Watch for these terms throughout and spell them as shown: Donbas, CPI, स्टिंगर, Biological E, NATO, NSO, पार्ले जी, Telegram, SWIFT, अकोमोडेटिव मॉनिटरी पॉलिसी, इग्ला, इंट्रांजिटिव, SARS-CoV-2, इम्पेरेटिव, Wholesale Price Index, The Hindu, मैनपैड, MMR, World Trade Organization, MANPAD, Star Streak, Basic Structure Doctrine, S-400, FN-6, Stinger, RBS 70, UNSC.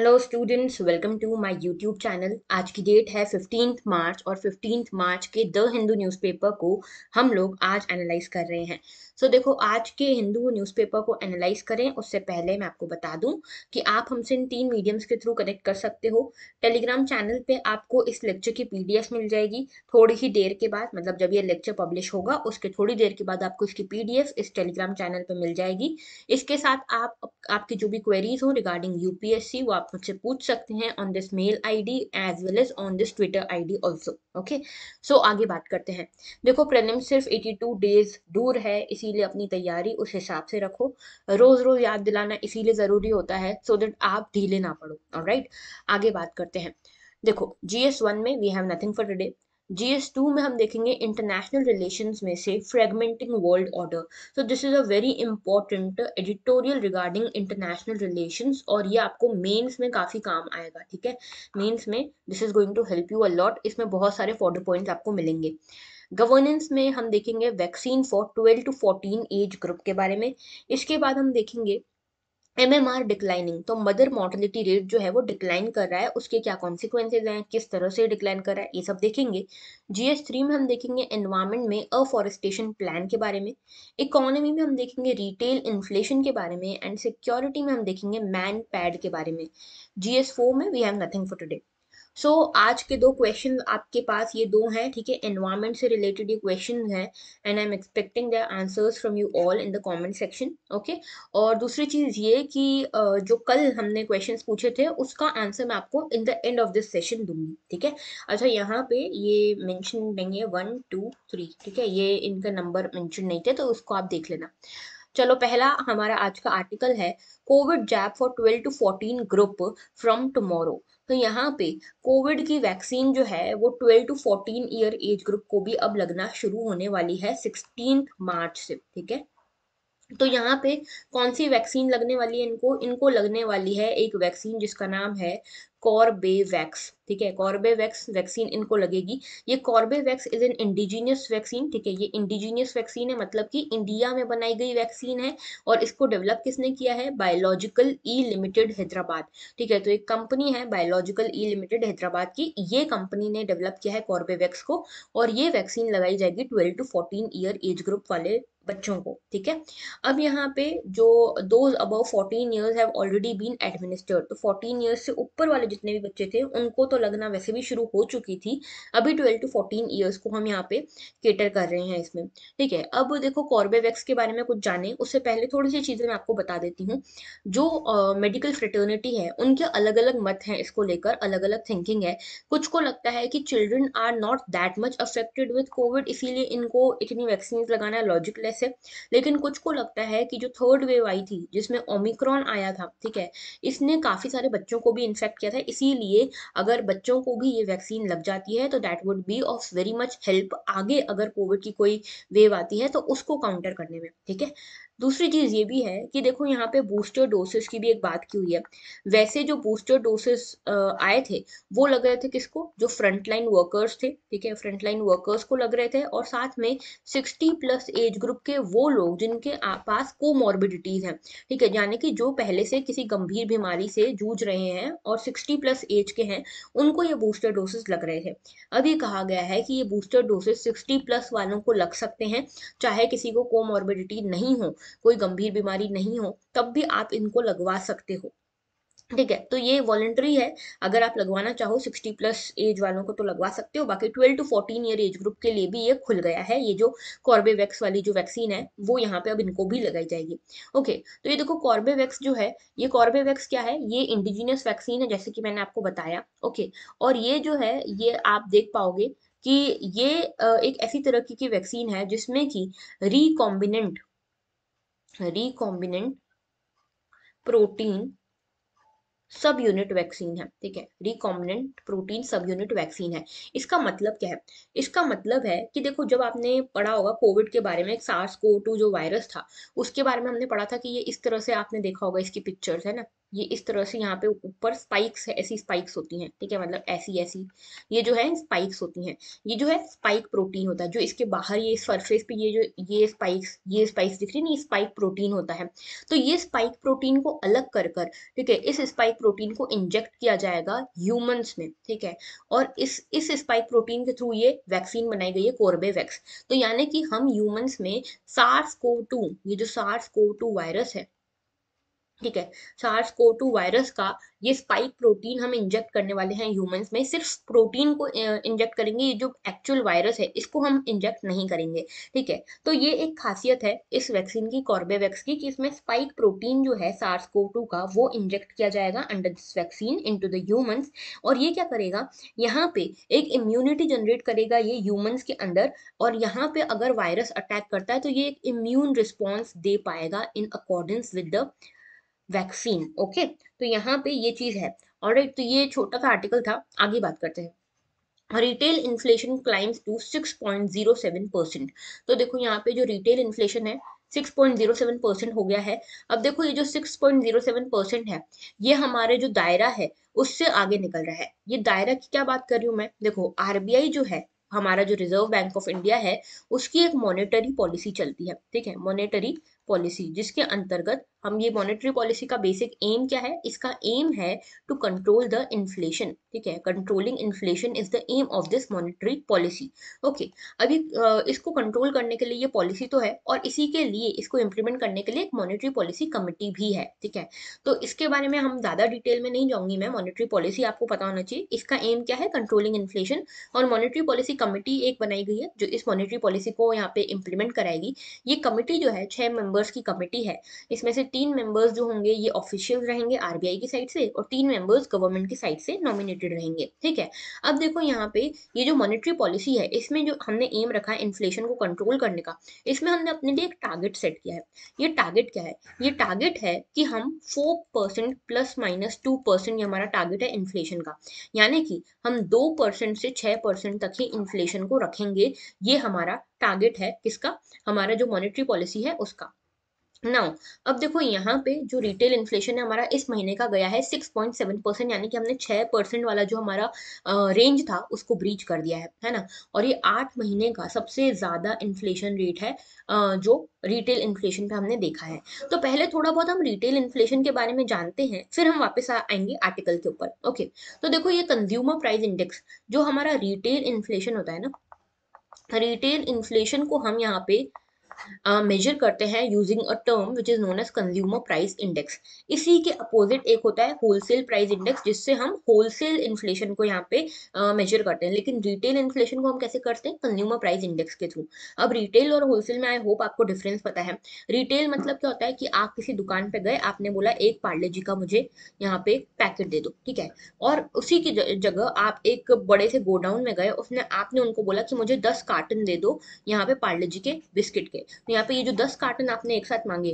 Hello students, welcome to my YouTube channel. आज की date है 15 मार्च और 15 मार्च के द हिंदू न्यूज़पेपर को हम लोग आज एनालाइज कर रहे हैं। देखो, आज के हिंदू न्यूज़पेपर को एनालाइज करें उससे पहले मैं आपको बता दूं कि आप हमसे इन तीन मीडियम्स के थ्रू कनेक्ट कर सकते हो। टेलीग्राम चैनल पे आपको इस लेक्चर की पीडीएफ मिल जाएगी थोड़ी ही देर के बाद, मतलब जब ये लेक्चर पब्लिश होगा उसके थोड़ी देर के बाद आपको इसकी पीडीएफ इस टेलीग्राम चैनल पे मिल जाएगी। इसके साथ आप आपकी जो भी क्वेरीज हो रिगार्डिंग यूपीएससी वो आप मुझसे पूछ सकते हैं on this mail ID as well as on this Twitter ID also. Okay, so आगे बात करते हैं। देखो, प्रीलिम्स सिर्फ 82 डेज दूर है, इसीलिए अपनी तैयारी उस हिसाब से रखो। रोज रोज याद दिलाना इसीलिए जरूरी होता है सो दैट आप ढीले ना पड़ो। ऑलराइट, आगे बात करते हैं। देखो, जीएस 1 में we have nothing for today. GS 2 में हम देखेंगे इंटरनेशनल रिलेशंस में से fragmenting world order. So this is a very important editorial regarding international relations और ये आपको मेंस में काफ़ी काम आएगा। ठीक है, मेंस में this is going to help you a lot. इसमें बहुत सारे पावर पॉइंट्स आपको मिलेंगे। गवर्नेंस में हम देखेंगे vaccine for 12 to 14 age group के बारे में। इसके बाद हम देखेंगे MMR डिक्लाइनिंग, तो मदर मॉर्टेलिटी रेट जो है वो डिक्लाइन कर रहा है, उसके क्या कॉन्सिक्वेंसेज हैं, किस तरह से डिक्लाइन कर रहा है, ये सब देखेंगे। जीएस 3 में हम देखेंगे एनवायरमेंट में अफॉरेस्टेशन प्लान के बारे में। इकोनॉमी में हम देखेंगे रिटेल इन्फ्लेशन के बारे में एंड सिक्योरिटी में हम देखेंगे MANPAD के बारे में। जीएस 4 में we have nothing for today. So आज के दो क्वेश्चन आपके पास ये दो हैं, ठीक है, एनवायरमेंट से रिलेटेड ये क्वेश्चन हैं and I am expecting their answers from you all in the comment section. Okay, और दूसरी चीज़ ये कि जो कल हमने क्वेश्चंस पूछे थे उसका आंसर मैं आपको in the end of this session दूंगी। ठीक है, अच्छा यहाँ पे ये मेंशन नहीं है 1 2 3, ठीक है, ये इनका नंबर मेंशन नहीं थे तो उसको आप देख लेना। चलो, पहला हमारा आज का आर्टिकल है Covid jab for 12 to 14 group from tomorrow. तो यहाँ पे कोविड की वैक्सीन जो है वो 12 to 14 ईयर एज ग्रुप को भी अब लगना शुरू होने वाली है 16 मार्च से। ठीक है, तो यहाँ पे कौन सी वैक्सीन लगने वाली है इनको? इनको लगने वाली है एक वैक्सीन जिसका नाम है कॉर्बेवैक्स। ठीक है, कॉर्बेवैक्स वैक्सीन इनको लगेगी। ये Corbevax is an indigenous vaccine. ठीक है, ये इंडिजीनियस वैक्सीन है, मतलब कि इंडिया में बनाई गई वैक्सीन है और इसको डेवलप किसने किया है? बायोलॉजिकल ई लिमिटेड हैदराबाद। ठीक है, तो एक कंपनी है बायोलॉजिकल ई लिमिटेड हैदराबाद की, ये कंपनी ने डेवलप किया है कॉर्बेवैक्स को और ये वैक्सीन लगाई जाएगी 12 to 14 ईयर एज ग्रुप वाले बच्चों को। ठीक है, अब यहाँ पे जो those above 14 years have already been administered, तो 14 ईयर्स से ऊपर वाले जितने भी बच्चे थे उनको तो लगना वैसे भी शुरू हो चुकी थी, अभी 12 to 14 ईयर्स को हम यहाँ पे केटर कर रहे हैं इसमें। ठीक है, अब देखो कॉर्बेवैक्स के बारे में कुछ जाने उससे पहले थोड़ी सी चीज़ें मैं आपको बता देती हूँ। जो मेडिकल फ्रेटर्निटी है उनके अलग अलग मत हैं, इसको लेकर अलग अलग थिंकिंग है। कुछ को लगता है कि children are not that much affected with Covid इसीलिए इनको इतनी वैक्सीन लगाना लॉजिकल है, लेकिन कुछ को लगता है कि जो थर्ड वेव आई थी जिसमें ओमिक्रॉन आया था, ठीक है, इसने काफी सारे बच्चों को भी इन्फेक्ट किया था, इसीलिए अगर बच्चों को भी ये वैक्सीन लग जाती है तो that would be of very much help आगे अगर कोविड की कोई वेव आती है तो उसको काउंटर करने में। ठीक है, दूसरी चीज़ ये भी है कि देखो यहाँ पे बूस्टर डोसेस की भी एक बात की हुई है। वैसे जो बूस्टर डोसेस आए थे वो लग रहे थे किसको? जो फ्रंटलाइन वर्कर्स थे। ठीक है, फ्रंटलाइन वर्कर्स को लग रहे थे और साथ में 60+ एज ग्रुप के वो लोग जिनके पास कोमॉर्बिडिटीज़ हैं। ठीक है, यानी कि जो पहले से किसी गंभीर बीमारी से जूझ रहे हैं और 60+ एज के हैं उनको ये बूस्टर डोसेस लग रहे थे। अब ये कहा गया है कि ये बूस्टर डोसेस 60+ वालों को लग सकते हैं, चाहे किसी को कोमॉर्बिडिटी नहीं हो, कोई गंभीर बीमारी नहीं हो, तब भी आप इनको लगवा सकते हो। ठीक है, तो ये वॉलंटरी है, अगर आप लगवाना चाहो 60+ एज वालों को तो लगवा सकते हो, बाकी 12 to 14 ईयर एज ग्रुप के लिए भी ये खुल गया है। ये जो कॉर्बेवैक्स वाली जो वैक्सीन है वो यहाँ पे अब इनको भी लगाई जाएगी। ओके, तो ये देखो कॉर्बेवैक्स जो है, ये कॉर्बेवैक्स क्या है? ये इंडिजीनियस वैक्सीन है जैसे कि मैंने आपको बताया। ओके, और ये जो है ये आप देख पाओगे कि ये एक ऐसी तरह की वैक्सीन है जिसमें कि recombinant protein subunit vaccine है। ठीक है, recombinant protein subunit vaccine है। इसका मतलब क्या है? इसका मतलब है कि देखो, जब आपने पढ़ा होगा कोविड के बारे में, SARS-CoV-2 जो वायरस था उसके बारे में हमने पढ़ा था कि ये इस तरह से आपने देखा होगा इसकी पिक्चर्स है ना, ये इस तरह से यहाँ पे ऊपर स्पाइक्स है, ऐसी स्पाइक्स होती हैं, ठीक है, मतलब ऐसी ऐसी ये जो है स्पाइक्स होती हैं, ये जो है स्पाइक प्रोटीन होता है, जो इसके बाहर ये सरफेस पे ये जो ये स्पाइक्स दिख रही है, ये स्पाइक प्रोटीन होता है। तो ये स्पाइक प्रोटीन को अलग कर कर, ठीक है, इस स्पाइक प्रोटीन को इंजेक्ट किया जाएगा ह्यूमंस में, ठीक है, और इस स्पाइक प्रोटीन के थ्रू ये वैक्सीन बनाई गई है कोर्बेवैक्स। तो यानी कि हम ह्यूमंस में SARS-CoV-2, ये जो SARS-CoV-2 वायरस है, ठीक है, SARS-CoV-2 वायरस का ये स्पाइक प्रोटीन हम इंजेक्ट करने वाले हैं ह्यूमंस में। सिर्फ प्रोटीन को इंजेक्ट करेंगे, ये जो एक्चुअल वायरस है इसको हम इंजेक्ट नहीं करेंगे, ठीक है। तो ये एक खासियत है इस वैक्सीन की, कॉर्बेवैक्स की, कि इसमें स्पाइक प्रोटीन जो है SARS-CoV-2 का वो इंजेक्ट किया जाएगा under this vaccine into the humans. और ये क्या करेगा, यहाँ पे एक इम्यूनिटी जनरेट करेगा ये ह्यूमंस के अंदर, और यहाँ पे अगर वायरस अटैक करता है तो ये एक इम्यून रिस्पॉन्स दे पाएगा in accordance with the vaccine. Okay, तो यहाँ पे ये चीज है। ऑलराइट, तो ये छोटा सा आर्टिकल था, आगे बात करते हैं। Retail inflation climbs to 6.07%। तो देखो यहाँ पे जो रिटेल इन्फ्लेशन है 6.07% हो गया है। अब देखो ये जो 6.07% है ये हमारे जो दायरा है उससे आगे निकल रहा है। ये दायरा की क्या बात कर रही हूँ मैं, देखो RBI जो है हमारा, जो रिजर्व बैंक ऑफ इंडिया है, उसकी एक मॉनेटरी पॉलिसी चलती है, ठीक है, मॉनेटरी पॉलिसी, जिसके अंतर्गत हम ये मॉनेटरी पॉलिसी का बेसिक एम क्या है, इसका एम है टू कंट्रोल द इन्फ्लेशन, ठीक है, controlling inflation is the aim of this monetary policy. Okay, अभी इसको कंट्रोल करने के लिए ये पॉलिसी तो है, और इसी के लिए इसको इम्प्लीमेंट करने के लिए एक मॉनेटरी पॉलिसी कमिटी भी है, ठीक है। तो इसके बारे में हम ज़्यादा डिटेल में नहीं जाऊँगी मैं, मॉनेटरी पॉलिसी आपको पता होना चाहिए, इसका एम क्या है, कंट्रोलिंग इन्फ्लेशन, और मॉनेटरी पॉलिसी कमिटी एक बनाई गई है जो इस मॉनेटरी पॉलिसी को यहाँ पे इम्प्लीमेंट कराएगी। ये कमिटी जो है 6 मेंबर्स की कमिटी है, इसमें से 3 मेंबर्स जो होंगे ये ऑफिशियल रहेंगे आरबीआई की साइड से, और 3 मेंबर्स गवर्नमेंट की साइड से नॉमिनेटेड रहेंगे, ठीक है। अब देखो यहाँ पे ये जो मॉनेटरी पॉलिसी है इसमें जो हमने एम रखा है इन्फ्लेशन को कंट्रोल करने का, इसमें हमने अपने लिए एक टारगेट सेट किया है। ये टारगेट क्या है, ये टारगेट है कि हम 4% ±2% हमारा टारगेट है इन्फ्लेशन का, यानी कि हम 2% से 6% तक ही इन्फ्लेशन को रखेंगे। ये हमारा टारगेट है किसका, हमारा जो मॉनेटरी पॉलिसी है उसका। नाउ अब देखो यहाँ पे जो रिटेल इन्फ्लेशन है हमारा इस महीने का गया है 6.7%, यानी कि हमने 6% वाला जो हमारा रेंज था उसको ब्रीच कर दिया है ना। और ये 8 महीने का सबसे ज़्यादा इन्फ्लेशन रेट है जो रिटेल इन्फ्लेशन पे हमने देखा है। तो पहले थोड़ा बहुत हम रिटेल इन्फ्लेशन के बारे में जानते हैं, फिर हम वापस आएंगे आर्टिकल के ऊपर। ओके, तो देखो ये कंज्यूमर प्राइस इंडेक्स जो हमारा रिटेल इन्फ्लेशन होता है ना, रिटेल इन्फ्लेशन को हम यहाँ पे मेजर करते हैं using a term which is known as consumer price index. इसी के अपोजिट एक होता है होलसेल प्राइस इंडेक्स, जिससे हम होलसेल इन्फ्लेशन को यहाँ पे मेजर करते हैं, लेकिन रिटेल इन्फ्लेशन को हम कैसे करते हैं, कंज्यूमर प्राइस इंडेक्स के थ्रू। अब रिटेल और होलसेल में आई होप आपको डिफरेंस पता है। रिटेल मतलब क्या होता है कि आप किसी दुकान पर गए, आपने बोला एक पार्ले जी का मुझे यहाँ पे पैकेट दे दो, ठीक है, और उसी की जगह आप एक बड़े से गोडाउन में गए, उसने आपने उनको बोला कि मुझे 10 कार्टन दे दो यहाँ पे पार्ले जी के बिस्किट के। तो यहाँ पे ये जो 10 कार्टन आपने एक साथ मांगे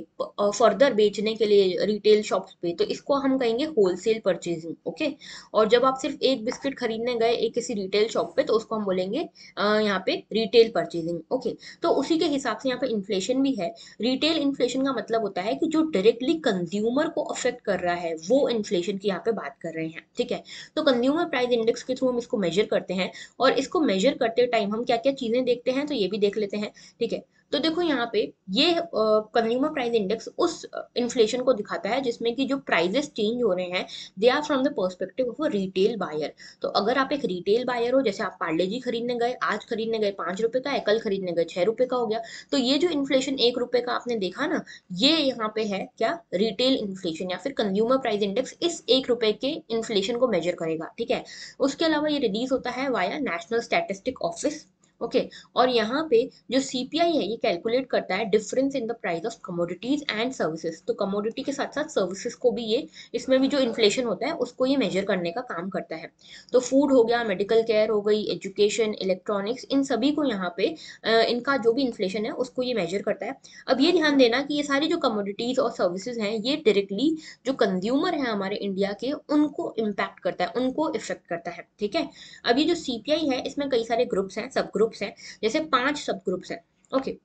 फर्दर बेचने के लिए रिटेल शॉप्स पे, तो इसको हम कहेंगे होलसेल परचेजिंग। ओके, और जब आप सिर्फ एक बिस्किट खरीदने गए एक किसी रिटेल शॉप पे, तो उसको हम बोलेंगे यहाँ पे रिटेल परचेजिंग। ओके, तो उसी के हिसाब से यहाँ पे इन्फ्लेशन भी है। रिटेल इन्फ्लेशन का मतलब होता है कि जो डायरेक्टली कंज्यूमर को अफेक्ट कर रहा है वो इन्फ्लेशन की यहाँ पे बात कर रहे हैं, ठीक है। तो कंज्यूमर प्राइस इंडेक्स के थ्रू हम इसको मेजर करते हैं, और इसको मेजर करते टाइम हम क्या क्या चीजें देखते हैं तो ये भी देख लेते हैं, ठीक है। तो देखो यहाँ पे ये कंज्यूमर प्राइस इंडेक्स उस इन्फ्लेशन को दिखाता है जिसमें कि जो प्राइजेस चेंज हो रहे हैं they are from the perspective of a retail buyer. तो अगर आप एक रिटेल बायर हो, जैसे आप पार्ले जी खरीदने गए, आज खरीदने गए 5 रुपए का है, कल खरीदने गए 6 रुपए का हो गया, तो ये जो इन्फ्लेशन 1 रुपए का आपने देखा ना, ये यहाँ पे है क्या, रिटेल इन्फ्लेशन या फिर कंज्यूमर प्राइस इंडेक्स इस 1 रुपए के इन्फ्लेशन को मेजर करेगा, ठीक है। उसके अलावा ये रिलीज होता है via national statistic office. Okay, और यहाँ पे जो CPI है ये कैलकुलेट करता है difference in the price of commodities and services. तो कमोडिटी के साथ साथ सर्विसेज को भी ये, इसमें भी जो इन्फ्लेशन होता है उसको ये मेजर करने का काम करता है। तो फूड हो गया, मेडिकल केयर हो गई, एजुकेशन, इलेक्ट्रॉनिक्स, इन सभी को यहाँ पे इनका जो भी इन्फ्लेशन है उसको ये मेजर करता है। अब ये ध्यान देना कि ये सारी जो कमोडिटीज और सर्विसेज हैं ये डायरेक्टली जो कंज्यूमर है हमारे इंडिया के उनको इम्पैक्ट करता है, उनको इफेक्ट करता है, ठीक है। अब ये जो CPI है इसमें कई सारे ग्रुप्स हैं, सब ग्रुप्स हैं, जैसे 5 सब ग्रुप्स हैं। ओके,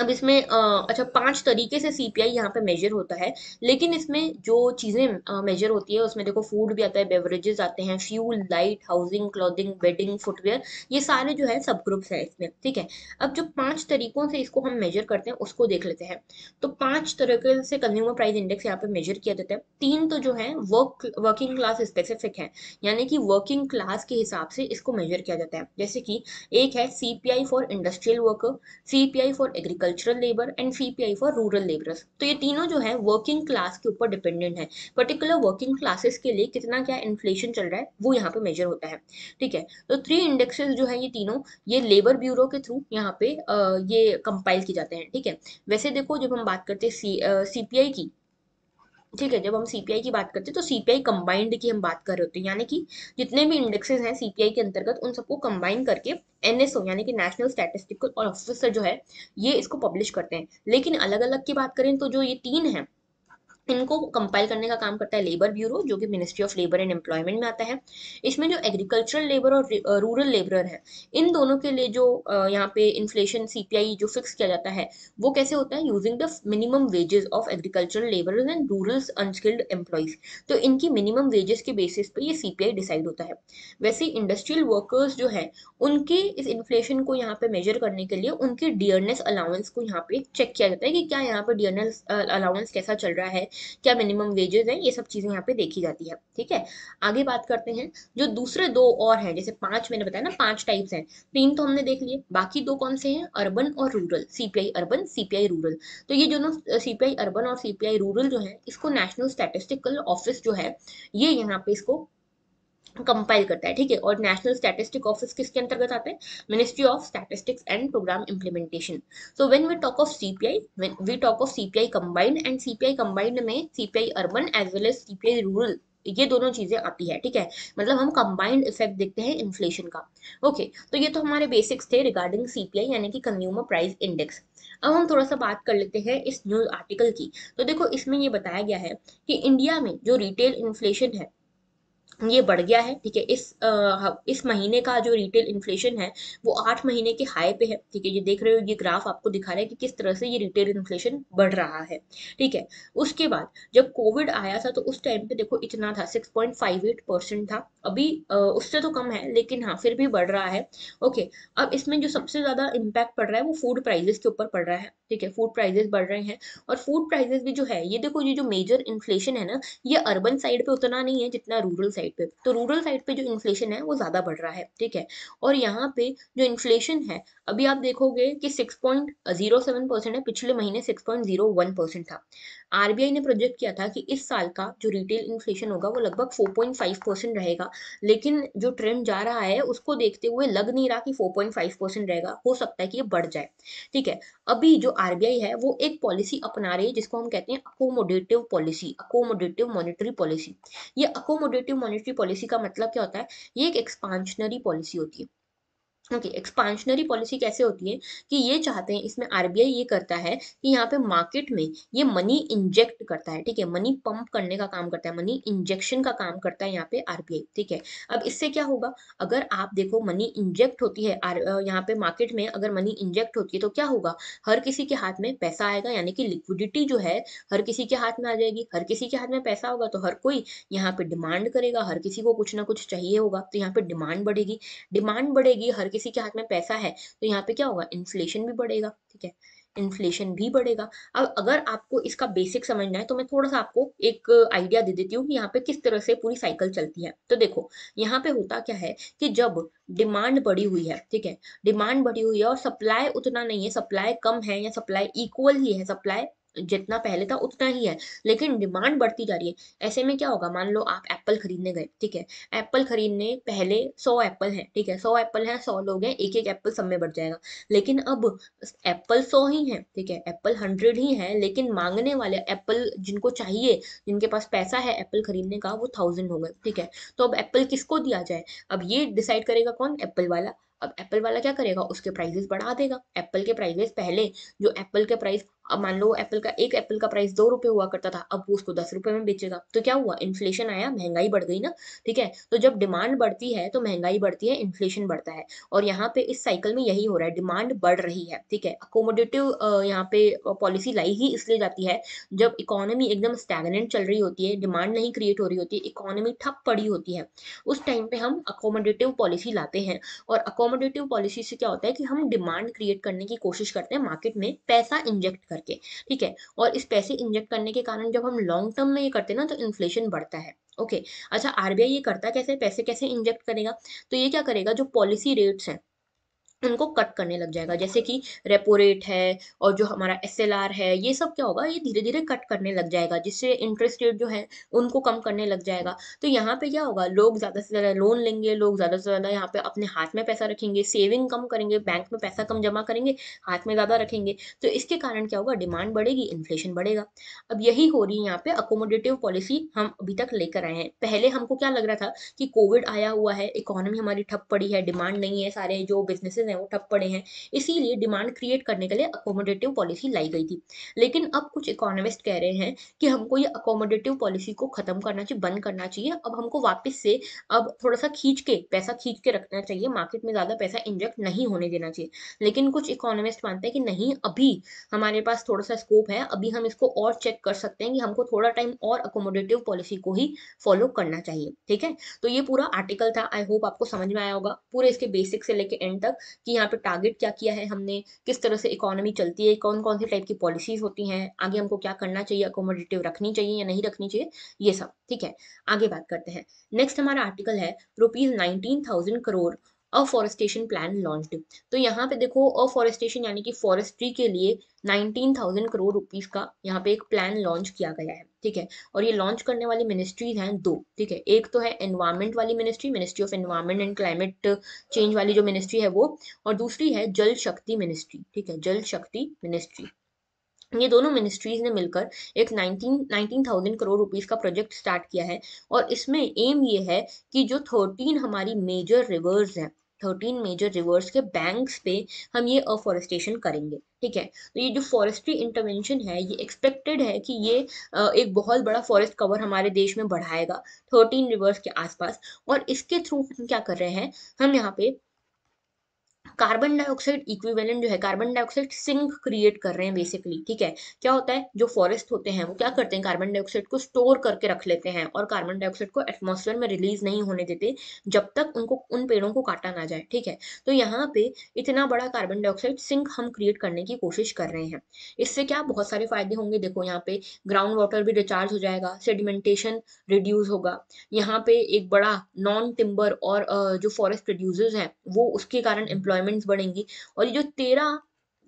अब इसमें अच्छा 5 तरीके से CPI यहाँ पे मेजर होता है, लेकिन इसमें जो चीज़ें मेजर होती है उसमें देखो फूड भी आता है, बेवरेजेस आते हैं, fuel, light, housing, clothing, bedding, footwear, ये सारे जो है सब ग्रुप्स हैं इसमें, ठीक है। अब जो 5 तरीकों से इसको हम मेजर करते हैं उसको देख लेते हैं। तो 5 तरीके से कंज्यूमर प्राइस इंडेक्स यहाँ पे मेजर किया जाता है। 3 तो जो है वर्किंग क्लास स्पेसिफिक है, यानी कि वर्किंग क्लास के हिसाब से इसको मेजर किया जाता है। जैसे कि एक है CPI for industrial worker, CPI for agricultural labour and CPI for rural labourers. तो ये तीनों जो है वर्किंग क्लास के ऊपर डिपेंडेंट है, पर्टिकुलर वर्किंग क्लासेस के लिए कितना क्या इन्फ्लेशन चल रहा है वो यहाँ पे मेजर होता है, ठीक है। तो 3 इंडेक्सेस जो है ये तीनों ये लेबर ब्यूरो के थ्रू यहाँ पे ये कंपाइल किए जाते हैं, ठीक है। वैसे देखो जब हम बात करते हैं CPI की, ठीक है, जब हम CPI की बात करते हैं तो CPI कंबाइंड की हम बात कर रहे होते हैं, यानी कि जितने भी इंडेक्सेस हैं CPI के अंतर्गत उन सबको कंबाइन करके NSO यानी कि नेशनल स्टैटिस्टिकल ऑफिसर जो है ये इसको पब्लिश करते हैं। लेकिन अलग अलग की बात करें तो जो ये 3 हैं इनको कंपाइल करने का काम करता है लेबर ब्यूरो, जो कि ministry of labour and employment में आता है। इसमें जो एग्रीकल्चरल लेबर और रूरल लेबर है इन दोनों के लिए जो यहाँ पे इन्फ्लेशन CPI जो फिक्स किया जाता है वो कैसे होता है, using the minimum wages of agricultural labourers and rural unskilled employees. तो इनकी मिनिमम वेजेस के बेसिस पे ये CPI डिसाइड होता है। वैसे इंडस्ट्रियल वर्कर्स जो है उनके इस इन्फ्लेशन को यहाँ पे मेजर करने के लिए उनके डियरनेस अलाउंस को यहाँ पे चेक किया जाता है कि क्या यहाँ पे डियरनेस अलाउंस कैसा चल रहा है, क्या मिनिमम वेजेस हैं, ये सब चीजें यहाँ पे देखी जाती है, ठीक है। आगे बात करते हैं जो दूसरे 2 और हैं, जैसे 5 मैंने बताया ना 5 टाइप्स हैं, 3 तो हमने देख लिए, बाकी 2 कौन से हैं, अर्बन और rural, CPI urban CPI rural. तो ये दोनों CPI अर्बन और CPI रूरल जो है इसको नेशनल स्टैटिस्टिकल ऑफिस जो है ये यहाँ पे इसको कंपाइल करता है, ठीक है। और नेशनल स्टैटिस्टिक ऑफिस किसके अंतर्गत आता है, ministry of statistics and Programme Implementation. So when we talk of CPI, when we talk of CPI combined, and CPI combined में CPI urban as well as CPI rural ये दोनों चीजें आती है, ठीक है। मतलब हम कंबाइंड इफेक्ट देखते हैं इन्फ्लेशन का, ओके। तो ये तो हमारे बेसिक्स थे रिगार्डिंग CPI यानी कि कंज्यूमर प्राइस इंडेक्स। अब हम थोड़ा सा बात कर लेते हैं इस न्यूज आर्टिकल की। तो देखो इसमें ये बताया गया है कि इंडिया में जो रिटेल इन्फ्लेशन है ये बढ़ गया है, ठीक है। इस महीने का जो रिटेल इन्फ्लेशन है वो 8 महीने के हाई पे है, ठीक है। ये देख रहे हो ये ग्राफ आपको दिखा रहा है कि किस तरह से ये रिटेल इन्फ्लेशन बढ़ रहा है, ठीक है। उसके बाद जब कोविड आया था तो उस टाइम पे देखो इतना था 6.58% था, अभी उससे तो कम है लेकिन हाँ फिर भी बढ़ रहा है, ओके। अब इसमें जो सबसे ज़्यादा इम्पैक्ट पड़ रहा है वो फूड प्राइजेस के ऊपर पड़ रहा है, ठीक है। फूड प्राइजेस बढ़ रहे हैं और फूड प्राइजेस भी जो है ये देखो ये जो मेजर इन्फ्लेशन है ना ये अर्बन साइड पे उतना नहीं है जितना रूरल साइड पे। तो रूरल साइड पे जो इन्फ्लेशन है वो ज्यादा बढ़ रहा है, ठीक है। और यहाँ पे जो इन्फ्लेशन है अभी आप देखोगे कि 6.07% है, पिछले महीने 6.01% था। RBI ने प्रोजेक्ट किया था कि इस साल का जो रिटेल इन्फ्लेशन होगा वो लगभग 4.5% रहेगा, लेकिन जो ट्रेंड जा रहा है उसको देखते हुए लग नहीं रहा कि 4.5% रहेगा, हो सकता है कि ये बढ़ जाए, ठीक है। अभी जो RBI है वो एक पॉलिसी अपना रही है जिसको हम कहते हैं accommodative policy, अकोमोडेटिव मॉनिटरी पॉलिसी। ये अकोमोडेटिव मॉनिटरी पॉलिसी का मतलब क्या होता है, ये एक एक्सपांशनरी पॉलिसी होती है, ओके। एक्सपांशनरी पॉलिसी कैसे होती है कि ये चाहते हैं, इसमें RBI ये करता है कि यहाँ पे मार्केट में ये मनी इंजेक्ट करता है, ठीक है, मनी पंप करने का काम करता है, मनी इंजेक्शन का काम करता है यहाँ पे RBI, ठीक है। अब इससे क्या होगा, अगर आप देखो मनी इंजेक्ट होती है यहाँ पे मार्केट में, अगर मनी इंजेक्ट होती है तो क्या होगा, हर किसी के हाथ में पैसा आएगा, यानी कि लिक्विडिटी जो है हर किसी के हाथ में आ जाएगी। हर किसी के हाथ में पैसा होगा तो हर कोई यहाँ पे डिमांड करेगा, हर किसी को कुछ ना कुछ चाहिए होगा, तो यहाँ पे डिमांड बढ़ेगी, डिमांड बढ़ेगी, हर किसी के हाथ में पैसा है तो यहाँ पे क्या होगा, इन्फ्लेशन भी बढ़ेगा, ठीक है, इन्फ्लेशन भी बढ़ेगा। अब अगर आपको इसका बेसिक समझना है तो मैं थोड़ा सा आपको एक आइडिया दे देती हूँ कि यहाँ पे किस तरह से पूरी साइकिल चलती है। तो देखो यहाँ पे होता क्या है कि जब डिमांड बढ़ी हुई है, ठीक है, डिमांड बढ़ी हुई है और सप्लाई उतना नहीं है, सप्लाई कम है या सप्लाई इक्वल ही है, सप्लाई जितना पहले था उतना ही है लेकिन डिमांड बढ़ती जा रही है। ऐसे में क्या होगा, मान लो आप एप्पल खरीदने गए, ठीक है, एप्पल खरीदने पहले 100 एप्पल हैं, ठीक है, 100 एप्पल हैं, 100 लोग हैं, एक एक एप्पल सब में बढ़ जाएगा, लेकिन अब एप्पल 100 ही हैं, ठीक है, एप्पल 100 ही हैं, लेकिन मांगने वाले एप्पल जिनको चाहिए, जिनके पास पैसा है एप्पल खरीदने का, वो 1000 हो गए, ठीक है। तो अब एप्पल किसको दिया जाए, अब ये डिसाइड करेगा कौन, एप्पल वाला। अब एप्पल वाला क्या करेगा, उसके प्राइसेस बढ़ा देगा। एप्पल के प्राइसेस पहले जो एप्पल के प्राइस, अब मान लो एप्पल का एक एप्पल का प्राइस 2 रुपये हुआ करता था, अब वो उसको 10 रुपये में बेचेगा। तो क्या हुआ, इन्फ्लेशन आया, महंगाई बढ़ गई ना। ठीक है, तो जब डिमांड बढ़ती है तो महंगाई बढ़ती है, इन्फ्लेशन बढ़ता है। और यहाँ पे इस साइकिल में यही हो रहा है, डिमांड बढ़ रही है। ठीक है, अकोमोडेटिव यहाँ पे पॉलिसी लाई ही इसलिए जाती है जब इकोनॉमी एकदम स्टैगनेंट चल रही होती है, डिमांड नहीं क्रिएट हो रही होती, इकोनॉमी ठप पड़ी होती है, उस टाइम पे हम अकोमोडेटिव पॉलिसी लाते हैं। और अकोमोडेटिव पॉलिसी से क्या होता है कि हम डिमांड क्रिएट करने की कोशिश करते हैं मार्केट में पैसा इंजेक्ट करके। ठीक है, और इस पैसे इंजेक्ट करने के कारण जब हम लॉन्ग टर्म में ये करते हैं ना तो इन्फ्लेशन बढ़ता है। ओके, अच्छा आरबीआई ये करता कैसे, पैसे कैसे इंजेक्ट करेगा, तो ये क्या करेगा, जो पॉलिसी रेट्स हैं उनको कट करने लग जाएगा। जैसे कि रेपो रेट है और जो हमारा एसएलआर है, ये सब क्या होगा, ये धीरे धीरे कट करने लग जाएगा, जिससे इंटरेस्ट रेट जो है उनको कम करने लग जाएगा। तो यहाँ पे क्या होगा, लोग ज़्यादा से ज़्यादा लोन लेंगे, लोग ज़्यादा से ज़्यादा यहाँ पे अपने हाथ में पैसा रखेंगे, सेविंग कम करेंगे, बैंक में पैसा कम जमा करेंगे, हाथ में ज़्यादा रखेंगे। तो इसके कारण क्या होगा, डिमांड बढ़ेगी, इन्फ्लेशन बढ़ेगा। अब यही हो रही है यहाँ पे अकोमोडेटिव पॉलिसी हम अभी तक लेकर आए हैं। पहले हमको क्या लग रहा था कि कोविड आया हुआ है, इकोनॉमी हमारी ठप पड़ी है, डिमांड नहीं है, सारे जो बिजनेसेस वो ठप पड़े हैं, इसीलिए डिमांड क्रिएट करने के लिए अकोमोडेटिव पॉलिसी लाई गई थी। लेकिन अब कुछ इकोनॉमिस्ट कह रहे हैं कि हमको ये अकोमोडेटिव पॉलिसी को खत्म करना चाहिए, बंद करना चाहिए। अब हमको वापस से अब थोड़ा सा पैसा खींच के रखना चाहिए, मार्केट में ज्यादा पैसा इंजेक्ट नहीं होने देना चाहिए। लेकिन कुछ इकोनॉमिस्ट मानते हैं कि नहीं, अभी हमारे पास थोड़ा सा स्कोप है, अभी हम इसको और चेक कर सकते हैं कि हमको थोड़ा टाइम और अकोमोडेटिव पॉलिसी को ही फॉलो करना चाहिए। ठीक है, तो ये पूरा आर्टिकल था, आई होप आपको समझ में आया होगा, पूरे इसके बेसिक से लेके एंड तक कि यहाँ पे टारगेट क्या किया है हमने, किस तरह से इकोनॉमी चलती है, कौन कौन सी टाइप की पॉलिसीज होती हैं, आगे हमको क्या करना चाहिए, अकोमोडेटिव रखनी चाहिए या नहीं रखनी चाहिए, ये सब। ठीक है, आगे बात करते हैं। नेक्स्ट हमारा आर्टिकल है ₹19,000 करोड़ अफॉरेस्टेशन प्लान लॉन्च्ड। तो यहाँ पे देखो, अफॉरेस्टेशन यानी कि फॉरेस्ट्री के लिए 19,000 करोड़ रुपीस का यहाँ पे एक प्लान लॉन्च किया गया है। ठीक है, और ये लॉन्च करने वाली मिनिस्ट्रीज हैं 2। ठीक है, एक तो है एनवायरमेंट वाली ministry, ministry of environment and climate change वाली जो मिनिस्ट्री है वो, और दूसरी है जल शक्ति मिनिस्ट्री। ठीक है, जल शक्ति मिनिस्ट्री। ये दोनों मिनिस्ट्रीज ने मिलकर एक 19,000 करोड़ रुपीस का प्रोजेक्ट स्टार्ट किया है। और इसमें एम ये है कि जो 13 हमारी मेजर रिवर्स हैं, 13 मेजर रिवर्स के बैंक्स पे हम ये अफॉरेस्टेशन करेंगे। ठीक है, तो ये जो फॉरेस्ट्री इंटरवेंशन है ये एक्सपेक्टेड है कि ये एक बहुत बड़ा फॉरेस्ट कवर हमारे देश में बढ़ाएगा 13 रिवर्स के आसपास। और इसके थ्रू हम क्या कर रहे हैं, हम यहाँ पे कार्बन डाइऑक्साइड इक्विवेलेंट जो है, कार्बन डाइऑक्साइड सिंक क्रिएट कर रहे हैं बेसिकली। ठीक है, क्या होता है, जो फॉरेस्ट होते हैं वो क्या करते हैं, कार्बन डाइऑक्साइड को स्टोर करके रख लेते हैं और कार्बन डाइऑक्साइड को एटमॉस्फेयर में रिलीज नहीं होने देते जब तक उनको उन पेड़ों को काटा ना जाए। ठीक है, तो यहाँ पे इतना बड़ा कार्बन डाइऑक्साइड सिंक हम क्रिएट करने की कोशिश कर रहे हैं। इससे क्या बहुत सारे फायदे होंगे, देखो यहाँ पे ग्राउंड वाटर भी रिचार्ज हो जाएगा, सेडिमेंटेशन रिड्यूस होगा, यहाँ पे एक बड़ा नॉन टिम्बर और जो फॉरेस्ट प्रोड्यूसर्स हैं वो, उसके कारण एम्प्लॉयमेंट्स बढ़ेंगी। और ये जो 13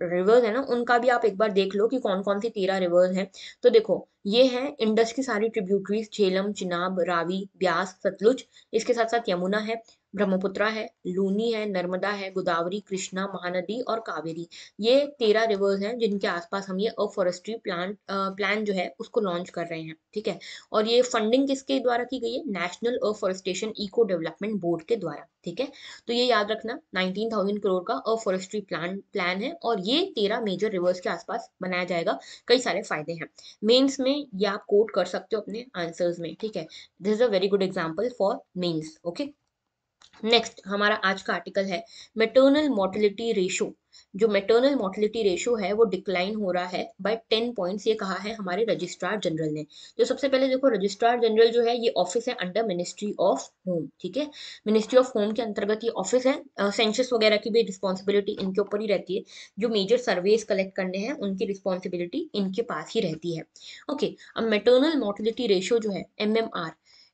रिवर्स है ना, उनका भी आप एक बार देख लो कि कौन कौन सी 13 रिवर्स हैं। तो देखो ये है इंडस की सारी ट्रिब्यूटरीज, झेलम, चिनाब, रावी, ब्यास, सतलुज, इसके साथ साथ यमुना है, ब्रह्मपुत्रा है, लूनी है, नर्मदा है, गोदावरी, कृष्णा, महानदी और कावेरी। ये 13 रिवर्स हैं जिनके आसपास हम ये अफॉरेस्ट्री प्लान जो है उसको लॉन्च कर रहे हैं। ठीक है, और ये फंडिंग किसके द्वारा की गई है, national afforestation eco development board के द्वारा। ठीक है, तो ये याद रखना 19,000 करोड़ का अफॉरेस्ट्री प्लान है और ये 13 मेजर रिवर्स के आसपास बनाया जाएगा। कई सारे फायदे हैं, मेन्स में ये आप कोट कर सकते हो अपने आंसर्स में। ठीक है, this is a very good example for mains. Okay, next हमारा आज का आर्टिकल है मैटर्नल मॉर्टेलिटी रेशो। जो मैटर्नल मॉर्टेलिटी रेशो है वो डिक्लाइन हो रहा है बाय 10 पॉइंट्स, ये कहा है हमारे रजिस्ट्रार जनरल ने। तो सबसे पहले देखो, रजिस्ट्रार जनरल जो है ये ऑफिस है अंडर मिनिस्ट्री ऑफ होम। ठीक है, मिनिस्ट्री ऑफ होम के अंतर्गत ये ऑफिस है। सेंसस वगैरह की भी रिस्पॉन्सिबिलिटी इनके ऊपर ही रहती है, जो मेजर सर्वेज कलेक्ट करने हैं उनकी रिस्पॉन्सिबिलिटी इनके पास ही रहती है। ओके, अब मैटर्नल मॉर्टेलिटी रेशो जो है MMR,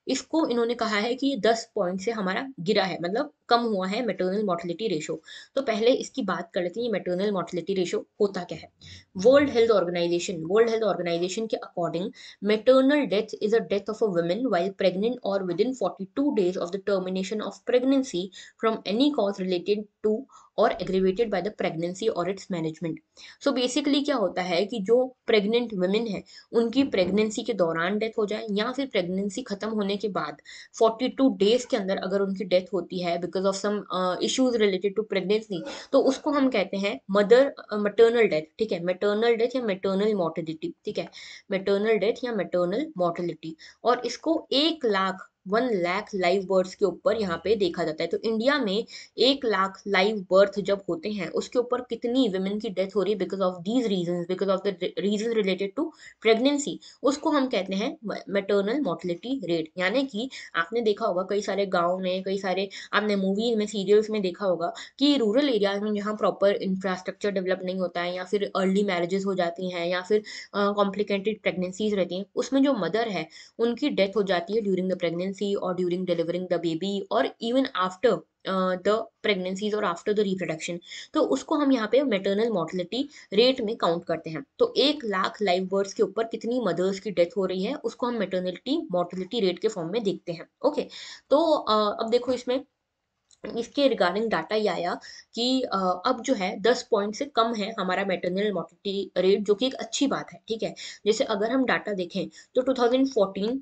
इसको इन्होंने कहा है कि 10 पॉइंट से हमारा गिरा है, मतलब कम हुआ है मैटर्नल मॉर्टेलिटी रेशो। तो पहले इसकी बात कर लेते हैं, मैटर्नल मॉर्टेलिटी रेशो होता क्या है। वर्ल्ड हेल्थ ऑर्गेनाइजेशन के according maternal death is a death of a woman while pregnant और within 42 days of the termination of pregnancy from any cause related to और एग्रीवेटेड बाय द प्रेगनेंसी और its management. So basically क्या होता है कि जो pregnant women है उनकी प्रेगनेंसी के दौरान डेथ हो जाए या फिर प्रेगनेंसी खत्म होने के बाद 42 डेज के अंदर अगर उनकी डेथ होती है because of some issues related to pregnancy, तो उसको हम कहते हैं मटर्नल डेथ। ठीक है, मैटर्नल डेथ या मैटर्नल मोर्टेलिटी। ठीक है, मैटर्नल डेथ या मैटर्नल मोर्टेलिटी। और इसको 1 लाख लाइव बर्थ्स के ऊपर यहाँ पे देखा जाता है। तो इंडिया में 1 लाख लाइव बर्थ जब होते हैं उसके ऊपर कितनी वुमेन की डेथ हो रही है because of these reasons, because of the reason related to pregnancy, उसको हम कहते हैं मैटर्नल मोर्टेलिटी रेट। यानी कि आपने देखा होगा कई सारे गाँव में, कई सारे आपने मूवीज में, सीरियल्स में देखा होगा कि रूरल एरियाज में जहाँ प्रॉपर इंफ्रास्ट्रक्चर डेवलप नहीं होता है या फिर अर्ली मैरिजेस हो जाती हैं या फिर कॉम्प्लिकेटेड प्रेगनेंसीज रहती हैं, उसमें जो मदर है उनकी डेथ हो जाती है ड्यूरिंग द प्रेगनेंसी और ड्यूरिंग डिलीवरिंग द बेबी और इवन आफ्टर द प्रेगनेंसीज और आफ्टर द रिप्रोडक्शन। तो उसको हम यहाँ पे मैटर्नल मोर्टेलिटी रेट में काउंट करते हैं। तो 1 लाख लाइव बर्थ्स के ऊपर कितनी मदर्स की डेथ हो रही है उसको हम मैटर्निटी मोर्टेलिटी रेट के फॉर्म में देखते हैं। ओके, तो अब देखो इसमें इसके रिगार्डिंग डाटा ये आया कि अब जो है 10 पॉइंट से कम है हमारा मैटरनल मोर्टेलिटी रेट, जो कि एक अच्छी बात है। ठीक है, जैसे अगर हम डाटा देखें तो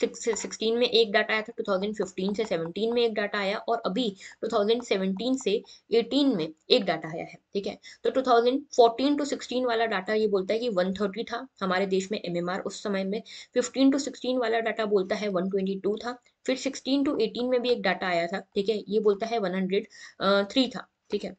2016 में एक डाटा आया था, 2015 से 17 में एक डाटा आया और अभी 2017 से 18 में एक डाटा आया है। ठीक है, तो 2014 टू 16 वाला डाटा ये बोलता है कि 130 था हमारे देश में MMR उस समय में। 15 टू 16 वाला डाटा बोलता है 122 था। फिर 16 टू 18 में भी एक डाटा आया था, ठीक है, ये बोलता है 103 था। ठीक है,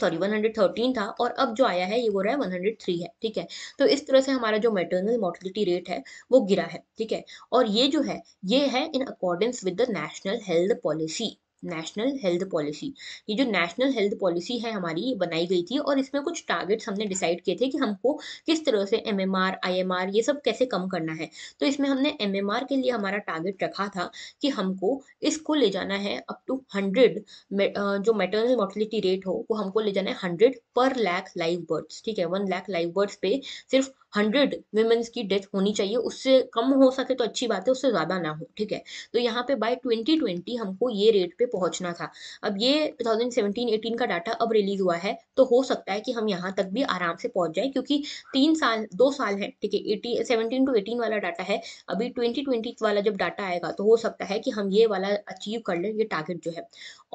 सॉरी 113 था और अब जो आया है ये बोल रहा है 103 है। ठीक है, तो इस तरह से हमारा जो मैटरनल मोर्टेलिटी रेट है वो गिरा है। ठीक है, और ये जो है ये है in accordance with the national health policy. National health policy, ये जो नेशनल हेल्थ पॉलिसी है हमारी ये बनाई गई थी और इसमें कुछ टारगेट्स हमने डिसाइड किए थे कि हमको किस तरह से MMR, IMR ये सब कैसे कम करना है। तो इसमें हमने MMR के लिए हमारा टारगेट रखा था कि हमको इसको ले जाना है अप टू 100, जो मैटरनल मोर्टेलिटी रेट हो वो हमको ले जाना है 100 पर लाख लाइव बर्थ्स। ठीक है, 1 लाख लाइव बर्थ्स पे सिर्फ 100 वुमेन्स की डेथ होनी चाहिए, उससे कम हो सके तो अच्छी बात है, उससे ज़्यादा ना हो। ठीक है, तो यहाँ पे बाय 2020 हमको ये रेट पे पहुँचना था। अब ये 2017-18 का डाटा अब रिलीज हुआ है तो हो सकता है कि हम यहाँ तक भी आराम से पहुँच जाए क्योंकि 2 साल है। ठीक है, 17 टू 18 वाला डाटा है, अभी 2020 वाला जब डाटा आएगा तो हो सकता है कि हम ये वाला अचीव कर लें, ये टारगेट जो है।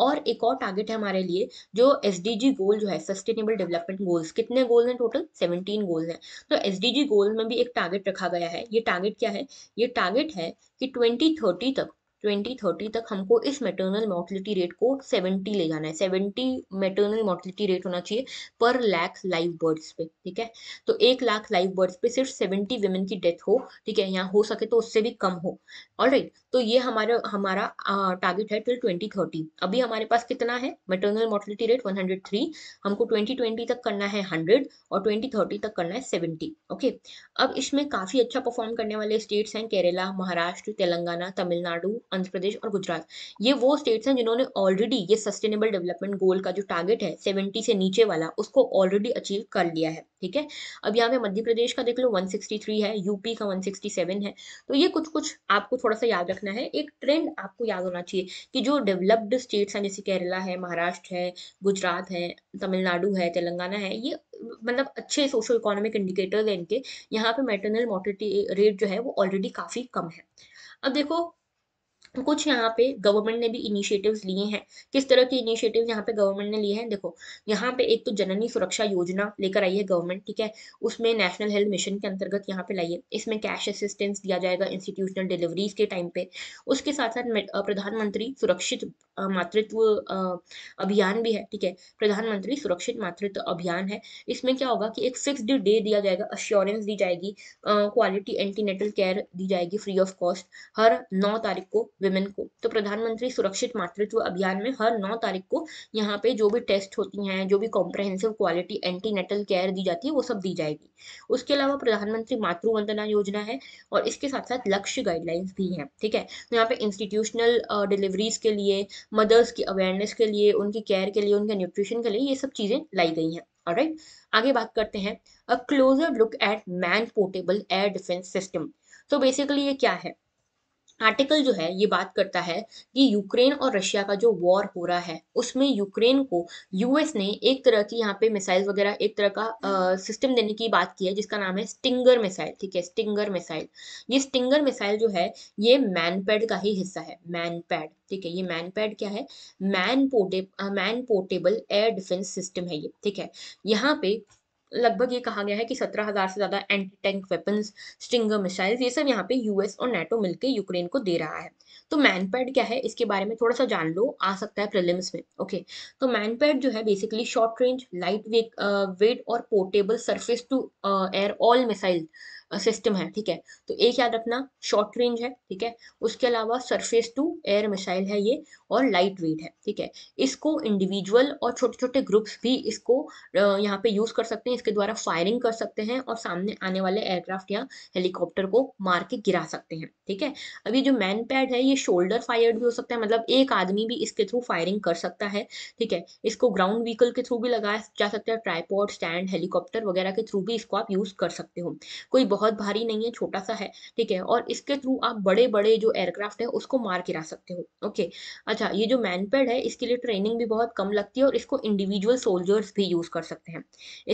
और एक और टारगेट है हमारे लिए जो SDG गोल जो है, सस्टेनेबल डेवलपमेंट गोल्स। कितने गोल हैं टोटल? 17 गोल हैं। तो SDG गोल में भी एक टारगेट रखा गया है। ये टारगेट क्या है? ये टारगेट है कि 2030 तक हमको इस मैटरनल मोर्टेलिटी रेट को 70 ले जाना है। 70 मैटरनल मोर्टेलिटी रेट होना चाहिए पर लाख लाइव बर्थ्स पे। ठीक है, तो 1 लाख लाइव बर्थ्स पे सिर्फ 70 वुमेन की डेथ हो। ठीक है, यहाँ हो सके तो उससे भी कम हो। ऑलराइट, तो ये हमारा टारगेट है टिल 2030। अभी हमारे पास कितना है मैटरनल मोर्टेलिटी रेट? 103। हमको 2020 तक करना है 100 और 2030 तक करना है 70। ओके, अब इसमें काफ़ी अच्छा परफॉर्म करने वाले स्टेट्स हैं केरला, महाराष्ट्र, तेलंगाना, तमिलनाडु, आंध्र प्रदेश और गुजरात। ये वो स्टेट्स हैं जिन्होंने ऑलरेडी ये सस्टेनेबल डेवलपमेंट गोल का जो टारगेट है 70 से नीचे वाला उसको ऑलरेडी अचीव कर लिया है। ठीक है, अब यहाँ पे मध्य प्रदेश का देख लो 163 है, यूपी का 167 है। तो ये कुछ कुछ आपको थोड़ा सा याद रखना है, एक ट्रेंड आपको याद होना चाहिए कि जो डेवलप्ड स्टेट्स हैं जैसे केरला है, महाराष्ट्र है, गुजरात है, तमिलनाडु है, तेलंगाना है, ये मतलब अच्छे सोशो इकोनॉमिक इंडिकेटर्स हैं इनके। यहाँ पे मैटरनल मोर्टेलिटी रेट जो है वो ऑलरेडी काफ़ी कम है। अब देखो कुछ यहाँ पे गवर्नमेंट ने भी इनिशिएटिव्स लिए हैं। किस तरह के इनिशिएटिव्स यहाँ पे गवर्नमेंट ने लिए हैं? देखो यहाँ पे एक तो जननी सुरक्षा योजना लेकर आई है गवर्नमेंट। ठीक है, उसमें नेशनल हेल्थ मिशन के अंतर्गत यहाँ पे लाई है। इसमें कैश असिस्टेंस दिया जाएगा इंस्टीट्यूशनल डिलीवरीज के टाइम पे। उसके साथ साथ प्रधानमंत्री सुरक्षित मातृत्व अभियान भी है। ठीक है, प्रधानमंत्री सुरक्षित मातृत्व अभियान है। इसमें क्या होगा कि एक फिक्स्ड डे दिया जाएगा, अश्योरेंस दी जाएगी, क्वालिटी एंटीनेटल केयर दी जाएगी फ्री ऑफ कॉस्ट हर 9 तारीख को विमेन को। तो प्रधानमंत्री सुरक्षित मातृत्व अभियान में हर 9 तारीख को यहाँ पे जो भी टेस्ट होती हैं, जो भी कॉम्प्रहेंसिव क्वालिटी एंटीनेटल केयर दी जाती है वो सब दी जाएगी। उसके अलावा प्रधानमंत्री मातृवंदना योजना है और इसके साथ साथ लक्ष्य गाइडलाइंस भी हैं। ठीक है, तो यहाँ पे इंस्टीट्यूशनल डिलीवरीज के लिए, मदर्स की अवेयरनेस के लिए, उनकी केयर के लिए, उनके न्यूट्रिशन के लिए ये सब चीज़ें लाई गई हैं। ऑलराइट, आगे बात करते हैं a closer look at man portable air defence system. तो बेसिकली ये क्या है? आर्टिकल जो है ये बात करता है कि यूक्रेन और रशिया का जो वॉर हो रहा है उसमें यूक्रेन को यूएस ने एक तरह की यहाँ पे मिसाइल वगैरह एक तरह का सिस्टम देने की बात की है जिसका नाम है स्टिंगर मिसाइल। ठीक है, स्टिंगर मिसाइल। ये स्टिंगर मिसाइल जो है ये मैनपैड का ही हिस्सा है। मैनपैड, ठीक है, ये मैनपैड क्या है? Man portable air defence system है ये। ठीक है, यहाँ पे लगभग ये कहा गया है कि 17,000 से ज़्यादा anti tank weapons, स्टिंगर missiles, ये सब यहाँ पे यूएस और नेटो मिलके यूक्रेन को दे रहा है। तो मैनपैड क्या है इसके बारे में थोड़ा सा जान लो, आ सकता है प्रीलिम्स में। ओके, तो मैनपैड जो है basically short range, light weight और portable surface to air all missile system है। ठीक है, तो एक याद रखना, शॉर्ट रेंज है, ठीक है, उसके अलावा सरफेस टू एयर मिसाइल है ये और लाइट वेट है। ठीक है, इसको इंडिविजुअल और छोटे छोटे ग्रुप्स भी इसको यहाँ पे यूज कर सकते हैं, इसके द्वारा फायरिंग कर सकते हैं और सामने आने वाले एयरक्राफ्ट या हेलीकॉप्टर को मार के गिरा सकते हैं। ठीक है, अभी जो मैनपैड है ये शोल्डर फायर्ड भी हो सकता है, मतलब एक आदमी भी इसके थ्रू फायरिंग कर सकता है। ठीक है, इसको ग्राउंड व्हीकल के थ्रू भी लगाया जा सकता है, ट्राईपॉड स्टैंड, हेलीकॉप्टर वगैरह के थ्रू भी इसको आप यूज कर सकते हो। कोई बहुत भारी नहीं है, छोटा सा है। ठीक है, और इसके थ्रू आप बड़े बड़े जो एयरक्राफ्ट है उसको मार गिरा सकते हो। ओके, अच्छा, ये जो मैनपैड है इसके लिए ट्रेनिंग भी बहुत कम लगती है और इसको इंडिविजुअल सोल्जर्स भी यूज कर सकते हैं।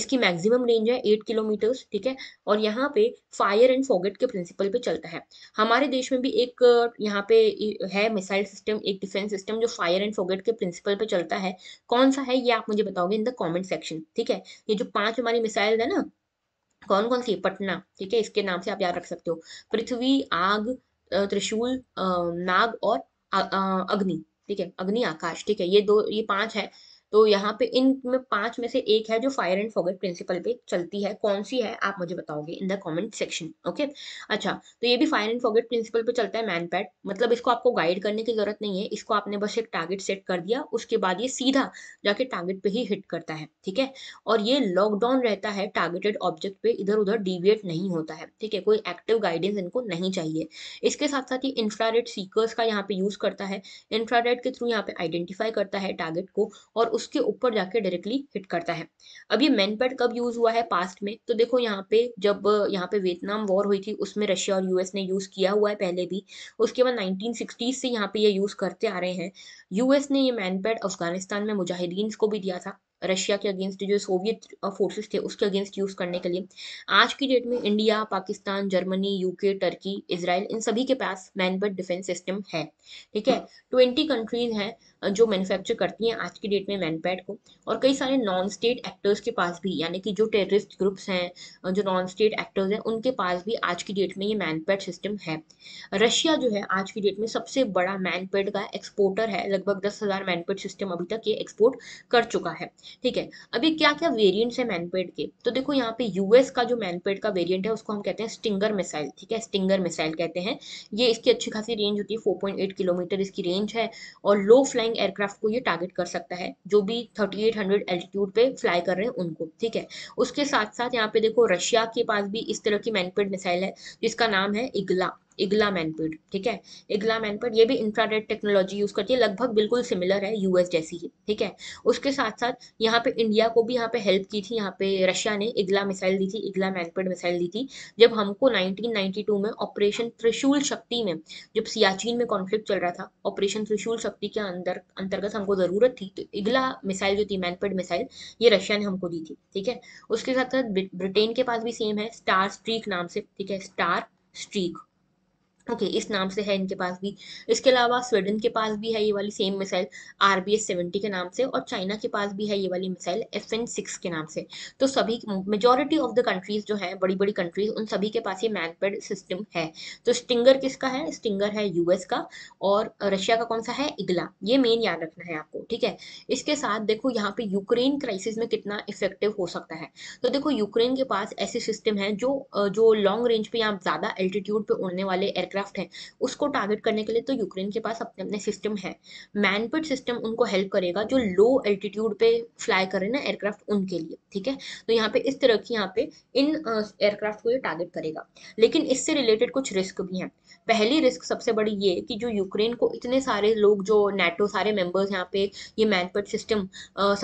इसकी मैक्सिमम रेंज है 8 किलोमीटर्स। ठीक है, और यहाँ पे फायर एंड फॉरगेट के प्रिंसिपल पे चलता है। हमारे देश में भी एक यहाँ पे है मिसाइल सिस्टम, एक डिफेंस सिस्टम जो फायर एंड फॉरगेट के प्रिंसिपल पे चलता है। कौन सा है ये आप मुझे बताओगे इन द कमेंट सेक्शन। ठीक है, ये जो 5 हमारी मिसाइल है ना, कौन कौन सी? पटना, ठीक है, इसके नाम से आप याद रख सकते हो, पृथ्वी, आग, त्रिशूल, नाग और अग्नि। ठीक है, अग्नि, आकाश। ठीक है, ये 5 है। तो यहाँ पे इनमें 5 में से एक है जो फायर एंड फॉरगेट प्रिंसिपल पे चलती है, कौन सी है आप मुझे बताओगे in the comment section. Okay, अच्छा, तो ये भी फायर एंड फॉरगेट प्रिंसिपल पे चलता है मैनपैड, मतलब इसको आपको गाइड करने की जरूरत नहीं है, इसको आपने बस एक टारगेट सेट कर दिया, उसके बाद ये सीधा जाके टारगेट पे ही हिट करता है। ठीक है, और ये लॉकडाउन रहता है टारगेटेड ऑब्जेक्ट पे, इधर उधर डिविएट नहीं होता है। ठीक है, कोई एक्टिव गाइडेंस इनको नहीं चाहिए। इसके साथ साथ ये इंफ्रारेड सीकर्स का यहाँ पे यूज करता है, इंफ्रारेड के थ्रू यहाँ पे आइडेंटिफाई करता है टारगेट को और उसके ऊपर जाके डायरेक्टली हिट करता है। अब ये मैनपैड कब यूज हुआ है पास्ट में? तो देखो यहाँ पे, जब यहाँ पे वियतनाम वॉर हुई थी उसमें रशिया और यूएस ने यूज किया हुआ है पहले भी। उसके बाद 1960 से यहाँ पे ये यूज करते आ रहे हैं। यूएस ने ये मैनपैड अफगानिस्तान में मुजाहिदीन को भी दिया था, रशिया के अगेंस्ट, जो सोवियत फोर्सेस थे उसके अगेंस्ट यूज़ करने के लिए। आज की डेट में India, Pakistan, Germany, UK, Turkey, Israel, इन सभी के पास मैनपैड डिफेंस सिस्टम है। ठीक है, 20 कंट्रीज हैं जो मैन्युफैक्चर करती हैं आज की डेट में मैनपैड को, और कई सारे नॉन स्टेट एक्टर्स के पास भी, यानी कि जो टेररिस्ट ग्रुप्स हैं, जो नॉन स्टेट एक्टर्स हैं, उनके पास भी आज की डेट में ये मैनपैड सिस्टम है। रशिया जो है आज की डेट में सबसे बड़ा मैनपैड का एक्सपोर्टर है, लगभग 10,000 मैनपैड सिस्टम अभी तक ये एक्सपोर्ट कर चुका है। ठीक है, अभी क्या क्या वेरिएंट्स है मैनपैड के? तो देखो यहाँ पे यूएस का जो मैनपैड का वेरिएंट है उसको हम कहते हैं स्टिंगर मिसाइल। ठीक है, स्टिंगर मिसाइल कहते हैं। ये इसकी अच्छी खासी रेंज होती है, 4.8 किलोमीटर इसकी रेंज है और लो फ्लाइंग एयरक्राफ्ट को ये टारगेट कर सकता है, जो भी 3800 एल्टीट्यूड पे फ्लाई कर रहे हैं उनको। ठीक है, उसके साथ साथ यहाँ पे देखो रशिया के पास भी इस तरह की मैनपैड मिसाइल है जिसका नाम है इग्ला मैनपैड। ठीक है, इग्ला मैनपैड ये भी इंफ्रारेड टेक्नोलॉजी यूज करती है, लगभग बिल्कुल सिमिलर है यूएस जैसी ही। ठीक है, उसके साथ साथ यहाँ पे इंडिया को भी यहाँ पे हेल्प की थी, यहाँ पे रशिया ने इग्ला मिसाइल दी थी, इग्ला मैनपैड मिसाइल दी थी, जब हमको 1992 में ऑपरेशन त्रिशूल शक्ति में, जब सियाचिन में कॉन्फ्लिक्ट चल रहा था, ऑपरेशन त्रिशूल शक्ति के अंतर्गत हमको जरूरत थी, तो इग्ला मिसाइल जो थी, मैनपैड मिसाइल, ये रशिया ने हमको दी थी। ठीक है, उसके साथ साथ ब्रिटेन के पास भी सेम है, स्टार स्ट्रीक नाम से। ठीक है, स्टार स्ट्रीक, ओके, इस नाम से है इनके पास भी। इसके अलावा स्वीडन के पास भी है ये वाली सेम मिसाइल, RBS 70 के नाम से, और चाइना के पास भी है ये वाली मिसाइल, FN-6 के नाम से। तो सभी मेजॉरिटी ऑफ द कंट्रीज जो है, बड़ी बड़ी कंट्रीज, उन सभी के पास ये मैनपैड सिस्टम है। तो स्टिंगर किसका है? स्टिंगर है यूएस का, और रशिया का कौन सा है? इग्ला। ये मेन याद रखना है आपको। ठीक है, इसके साथ देखो यहाँ पे यूक्रेन क्राइसिस में कितना इफेक्टिव हो सकता है। तो देखो यूक्रेन के पास ऐसे सिस्टम है जो लॉन्ग रेंज पे या ज्यादा एल्टीट्यूड पे उड़ने वाले एयरक्राफ्ट है, उसको टारगेट करने के लिए तो यूक्रेन के पास अपने अपने सिस्टम है। मैनपैड सिस्टम उनको हेल्प करेगा जो लो एल्टीट्यूड पे फ्लाई कर रहे हैं ना एयरक्राफ्ट, उनके लिए। ठीक है, तो यहाँ पे इस तरह की यहाँ पे इन एयरक्राफ्ट को ये टारगेट करेगा। लेकिन इससे रिलेटेड कुछ रिस्क भी हैं। पहली रिस्क सबसे बड़ी ये कि जो यूक्रेन को इतने सारे लोग, जो नेटो सारे मेंबर्स यहाँ पे ये मैनपैड सिस्टम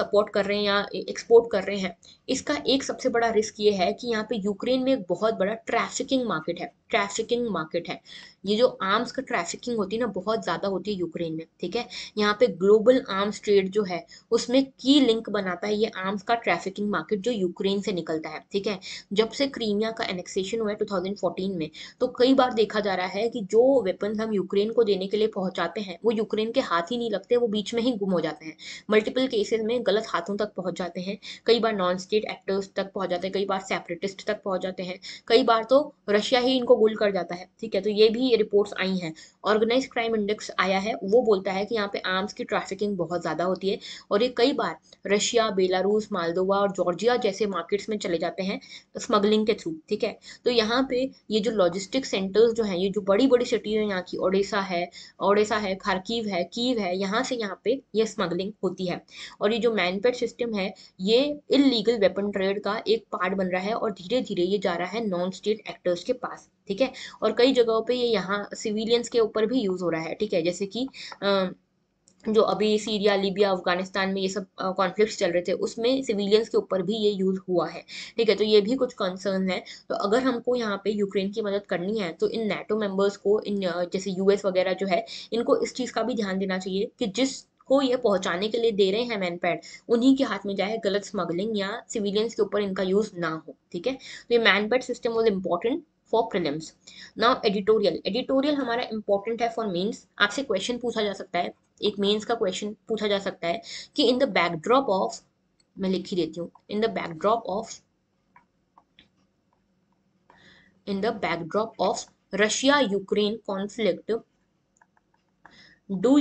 सपोर्ट कर रहे हैं या एक्सपोर्ट कर रहे हैं, इसका एक सबसे बड़ा रिस्क ये है कि यहाँ पे यूक्रेन में एक बहुत बड़ा ट्रैफिकिंग मार्केट है। ये जो आर्म्स का ट्रैफिकिंग होती है ना बहुत ज़्यादा होती है यूक्रेन में, ठीक है। यहाँ पे ग्लोबल आर्म्स ट्रेड जो है उसमें की लिंक बनाता है ये आर्म्स का ट्रैफिकिंग मार्केट जो यूक्रेन से निकलता है, ठीक है। जब से क्रीमिया का एनेक्सेशन हुआ है 2014 में, तो कई बार देखा जा रहा है कि जो वेपन्स हम यूक्रेन को देने के लिए पहुँचाते हैं वो यूक्रेन के हाथ ही नहीं लगते, वो बीच में ही गुम हो जाते हैं। मल्टीपल केसेज में गलत हाथों तक पहुँच जाते हैं, कई बार नॉन स्टेट एक्टर्स तक पहुँच जाते हैं, कई बार सेपरेटिस्ट तक पहुँच जाते हैं, कई बार तो रशिया ही इनको गोल कर जाता है, ठीक है। तो ये भी रिपोर्ट्स आई हैं। ऑर्गेनाइज्ड क्राइम इंडेक्स आया है, वो बोलता है कि यहाँ पे आर्म्स की ट्रैफिकिंग बहुत ज़्यादा होती है और ये कई बार रशिया, बेलारूस, मालदोवा और जॉर्जिया जैसे मार्केट्स में चले जाते हैं स्मगलिंग के थ्रू, ठीक है। तो यहाँ पे ये जो लॉजिस्टिक सेंटर्स जो हैं, ये जो बड़ी बड़ी सिटीज हैं यहाँ की, ओडेसा है, खारकीव है, कीव है, यहाँ से यहाँ पे ये स्मगलिंग होती है। और ये जो मैनपेड सिस्टम है ये इलीगल वेपन ट्रेड का एक पार्ट बन रहा है और धीरे धीरे ये जा रहा है नॉन स्टेट एक्टर्स के पास, ठीक है। और कई जगहों पे ये यहाँ सिविलियंस के ऊपर भी यूज़ हो रहा है, ठीक है। जैसे कि जो अभी सीरिया, लीबिया, अफगानिस्तान में ये सब कॉन्फ्लिक्ट्स चल रहे थे उसमें सिविलियंस के ऊपर भी ये यूज़ हुआ है, ठीक है। तो ये भी कुछ कंसर्न है। तो अगर हमको यहाँ पे यूक्रेन की मदद करनी है तो इन नेटो मेंबर्स को, इन जैसे यूएस वगैरह जो है, इनको इस चीज़ का भी ध्यान देना चाहिए कि जिस को ये पहुंचाने के लिए दे रहे हैं मैनपैड, उन्हीं के हाथ में जाए, गलत स्मगलिंग या सिविलियंस के ऊपर इनका यूज़ ना हो, ठीक है। तो ये मैनपैड system was important for prelims. Now editorial हमारा इंपॉर्टेंट है फॉर मेंस। आपसे क्वेश्चन पूछा जा सकता है, एक मेंस का क्वेश्चन पूछा जा सकता है कि इन द बैकड्रॉप ऑफ, मैं लिख ही देती हूँ, in the backdrop of Russia Ukraine conflict do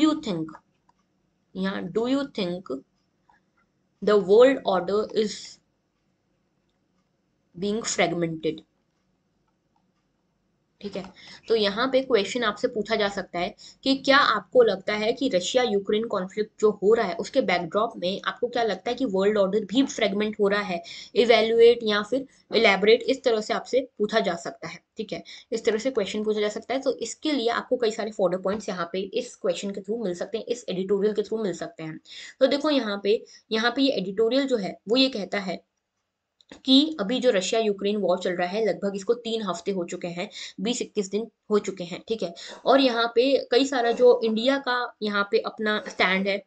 you think the world order is being fragmented, ठीक है। तो यहाँ पे क्वेश्चन आपसे पूछा जा सकता है कि क्या आपको लगता है कि रशिया यूक्रेन कॉन्फ्लिक्ट जो हो रहा है उसके बैकड्रॉप में आपको क्या लगता है कि वर्ल्ड ऑर्डर भी फ्रेगमेंट हो रहा है? इवेल्युएट या फिर इलेबोरेट, इस तरह से आपसे पूछा जा सकता है, ठीक है। इस तरह से क्वेश्चन पूछा जा सकता है। तो इसके लिए आपको कई सारे फोटो पॉइंट्स यहाँ पे इस क्वेश्चन के थ्रू मिल सकते हैं, इस एडिटोरियल के थ्रू मिल सकते हैं। तो देखो यहाँ पे ये एडिटोरियल जो है वो ये कहता है कि अभी जो रशिया यूक्रेन वॉर चल रहा है लगभग इसको 3 हफ्ते हो चुके हैं, 20-21 दिन हो चुके हैं, ठीक है। और यहाँ पे कई सारा जो इंडिया का यहाँ पे अपना स्टैंड है,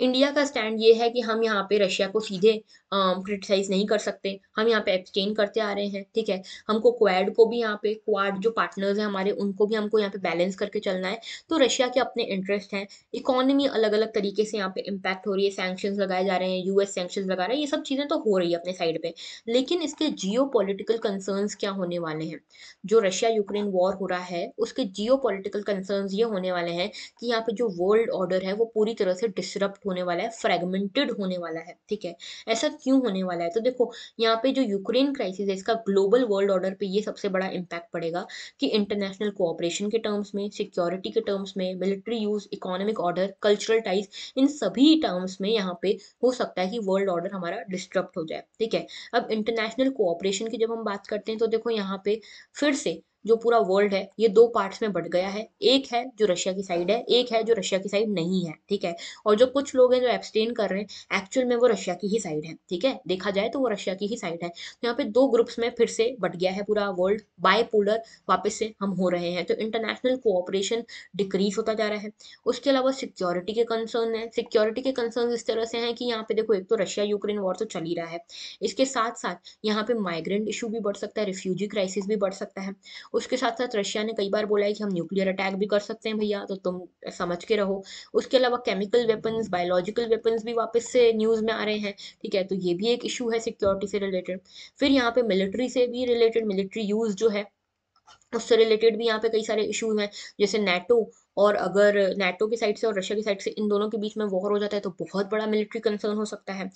इंडिया का स्टैंड ये है कि हम यहाँ पे रशिया को सीधे क्रिटिसाइज नहीं कर सकते, हम यहाँ पे एब्सटेन करते आ रहे हैं, ठीक है। हमको क्वाड को भी यहाँ पे, क्वाड जो पार्टनर्स हैं हमारे उनको भी हमको यहाँ पे बैलेंस करके चलना है। तो रशिया के अपने इंटरेस्ट हैं, इकोनॉमी अलग अलग तरीके से यहाँ पे इम्पैक्ट हो रही है, सैंक्शंस लगाए जा रहे हैं, यूएस सैंक्शंस लगा रहे हैं, ये सब चीज़ें तो हो रही है अपने साइड पर। लेकिन इसके जियोपॉलिटिकल कंसर्न्स क्या होने वाले हैं? जो रशिया यूक्रेन वॉर हो रहा है उसके जियोपॉलिटिकल कंसर्न्स ये होने वाले हैं कि यहाँ पे जो वर्ल्ड ऑर्डर है वो पूरी तरह से डिसरप्ट होने वाला है, फ्रेगमेंटेड होने वाला है, ठीक है। ऐसा क्यों होने वाला है? तो देखो यहाँ पे जो यूक्रेन क्राइसिस है इसका ग्लोबल वर्ल्ड ऑर्डर पे ये सबसे बड़ा इम्पैक्ट पड़ेगा कि इंटरनेशनल कोऑपरेशन के टर्म्स में, सिक्योरिटी के टर्म्स में, military use, economic order, cultural ties, इन सभी टर्म्स में यहाँ पे हो सकता है कि वर्ल्ड ऑर्डर हमारा डिस्टर्ब हो जाए, ठीक है। अब इंटरनेशनल कोऑपरेशन की जब हम बात करते हैं तो देखो यहाँ पे फिर से जो पूरा वर्ल्ड है ये 2 पार्ट्स में बट गया है, एक है जो रशिया की साइड है, एक है जो रशिया की साइड नहीं है, ठीक है। और जो कुछ लोग हैं जो एब्सटेन कर रहे हैं एक्चुअल में वो रशिया की ही साइड है, ठीक है, देखा जाए तो वो रशिया की ही साइड है। तो यहाँ पे 2 ग्रुप्स में फिर से बट गया है पूरा वर्ल्ड, बायपोलर वापस से हम हो रहे हैं। तो इंटरनेशनल कोऑपरेशन डिक्रीज होता जा रहा है। उसके अलावा सिक्योरिटी के कंसर्न है, सिक्योरिटी के कंसर्न इस तरह से हैं कि यहाँ पे देखो एक तो रशिया यूक्रेन वॉर तो चल ही रहा है, इसके साथ साथ यहाँ पे माइग्रेंट इशू भी बढ़ सकता है, रिफ्यूजी क्राइसिस भी बढ़ सकता है। उसके साथ साथ रशिया ने कई बार बोला है कि हम न्यूक्लियर अटैक भी कर सकते हैं भैया, तो तुम समझ के रहो। उसके अलावा केमिकल वेपन्स, बायोलॉजिकल वेपन्स भी वापस से न्यूज़ में आ रहे हैं, ठीक है। तो ये भी एक इशू है सिक्योरिटी से रिलेटेड। फिर यहाँ पे मिलिट्री से भी रिलेटेड, मिलिट्री यूज़ जो है उससे रिलेटेड भी यहाँ पे कई सारे इशू हैं। जैसे नेटो, और अगर नेटो की साइड से और रशिया की साइड से इन दोनों के बीच में वॉर हो जाता है तो बहुत बड़ा मिलिट्री कंसर्न हो सकता है,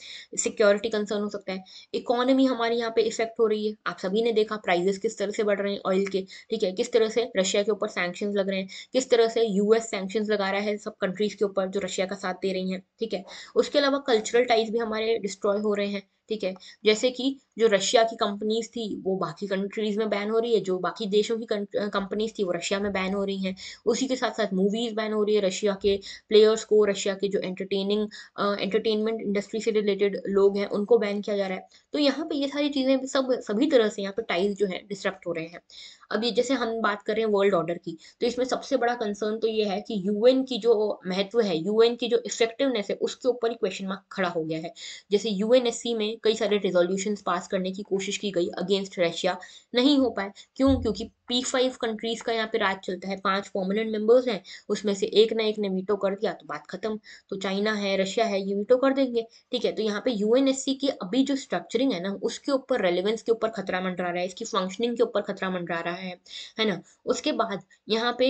सिक्योरिटी कंसर्न हो सकता है। इकोनॉमी हमारी यहाँ पे इफेक्ट हो रही है, आप सभी ने देखा प्राइजेस किस तरह से बढ़ रहे हैं ऑयल के, ठीक है। किस तरह से रशिया के ऊपर सैंक्शंस लग रहे हैं, किस तरह से यूएस सैंक्शंस लगा रहा है सब कंट्रीज के ऊपर जो रशिया का साथ दे रही हैं, ठीक है। उसके अलावा कल्चरल टाइज भी हमारे डिस्ट्रॉय हो रहे हैं, ठीक है। जैसे कि जो रशिया की कंपनीज थी वो बाकी कंट्रीज में बैन हो रही है, जो बाकी देशों की कंपनीज थी वो रशिया में बैन हो रही हैं। उसी के साथ साथ साथ मूवीज बैन हो रही है, रशिया के प्लेयर्स को, रशिया के जो एंटरटेनमेंट इंडस्ट्री से रिलेटेड लोग हैं उनको बैन किया जा रहा है। तो यहाँ पे ये सारी चीजें सभी तरह से यहाँ पे टाइज जो है डिस्ट्रप्ट हो रहे हैं। अब ये जैसे हम बात कर रहे हैं वर्ल्ड ऑर्डर की, तो इसमें सबसे बड़ा कंसर्न तो ये है कि यूएन की जो महत्व है, यूएन की जो इफेक्टिवनेस है, उसके ऊपर ही क्वेश्चन मार्क खड़ा हो गया है। जैसे यूएनएससी में कई सारे रेजोल्यूशंस पास करने की कोशिश की गई अगेंस्ट रशिया, नहीं हो पाए। क्यों? क्योंकि P5 कंट्रीज का यहाँ पे राज चलता है, 5 परमानेंट मेंबर्स हैं, उसमें से एक ने वीटो कर दिया तो बात खत्म। तो चाइना है, रशिया है, ये वीटो कर देंगे, ठीक है। तो यहाँ पे यूएनएससी की अभी जो स्ट्रक्चरिंग है ना, उसके ऊपर, रेलेवेंस के ऊपर खतरा मंडरा रहा है, इसकी फंक्शनिंग के ऊपर खतरा मंडरा रहा है ना। उसके बाद यहाँ पे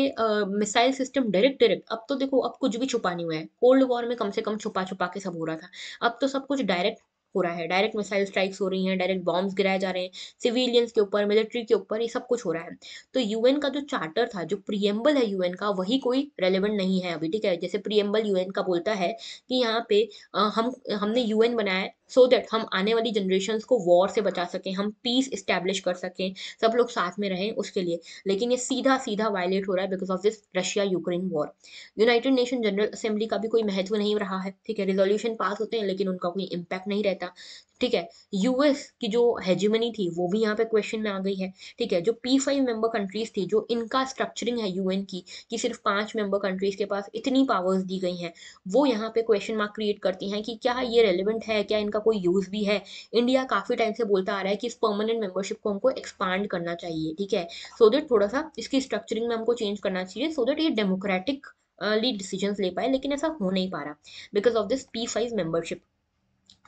मिसाइल सिस्टम डायरेक्ट, अब तो देखो अब कुछ भी छुपा नहीं हुआ है। कोल्ड वॉर में कम से कम छुपा छुपा के सब हो रहा था, अब तो सब कुछ डायरेक्ट हो रहा है। डायरेक्ट मिसाइल स्ट्राइक्स हो रही हैं, डायरेक्ट बॉम्ब्स गिराए जा रहे हैं सिविलियंस के ऊपर, मिलिट्री के ऊपर, ये सब कुछ हो रहा है। तो यूएन का जो चार्टर था, जो प्रीएम्बल है यूएन का, वही कोई रेलेवेंट नहीं है अभी, ठीक है। जैसे प्रीएम्बल यूएन का बोलता है कि यहाँ पे हमने यूएन बनाया सो दैट हम आने वाली जनरेशंस को वॉर से बचा सकें, हम पीस इस्टेब्लिश कर सकें, सब लोग साथ में रहें उसके लिए। लेकिन ये सीधा सीधा वायलेट हो रहा है because of this Russia Ukraine war. United nation general assembly का भी कोई महत्व नहीं रहा है, ठीक है। रिजोल्यूशन पास होते हैं लेकिन उनका कोई इम्पैक्ट नहीं रहता, ठीक है। यूएस की जो हेजिमनी थी वो भी यहाँ पे क्वेश्चन में आ गई है, ठीक है। जो P5 मेंबर कंट्रीज थी, जो इनका स्ट्रक्चरिंग है यूएन की कि सिर्फ 5 मेंबर कंट्रीज के पास इतनी पावर्स दी गई हैं, वो यहाँ पे क्वेश्चन मार्क क्रिएट करती हैं कि क्या ये रेलेवेंट है, क्या इनका कोई यूज भी है। इंडिया काफी टाइम से बोलता आ रहा है कि इस परमानेंट मेंबरशिप को हमको एक्सपांड करना चाहिए, ठीक है, सो दैट थोड़ा सा इसकी स्ट्रक्चरिंग में हमको चेंज करना चाहिए, सो दैट ये डेमोक्रेटिक डिसीजंस ले पाए। लेकिन ऐसा हो नहीं पा रहा because of this P5 membership.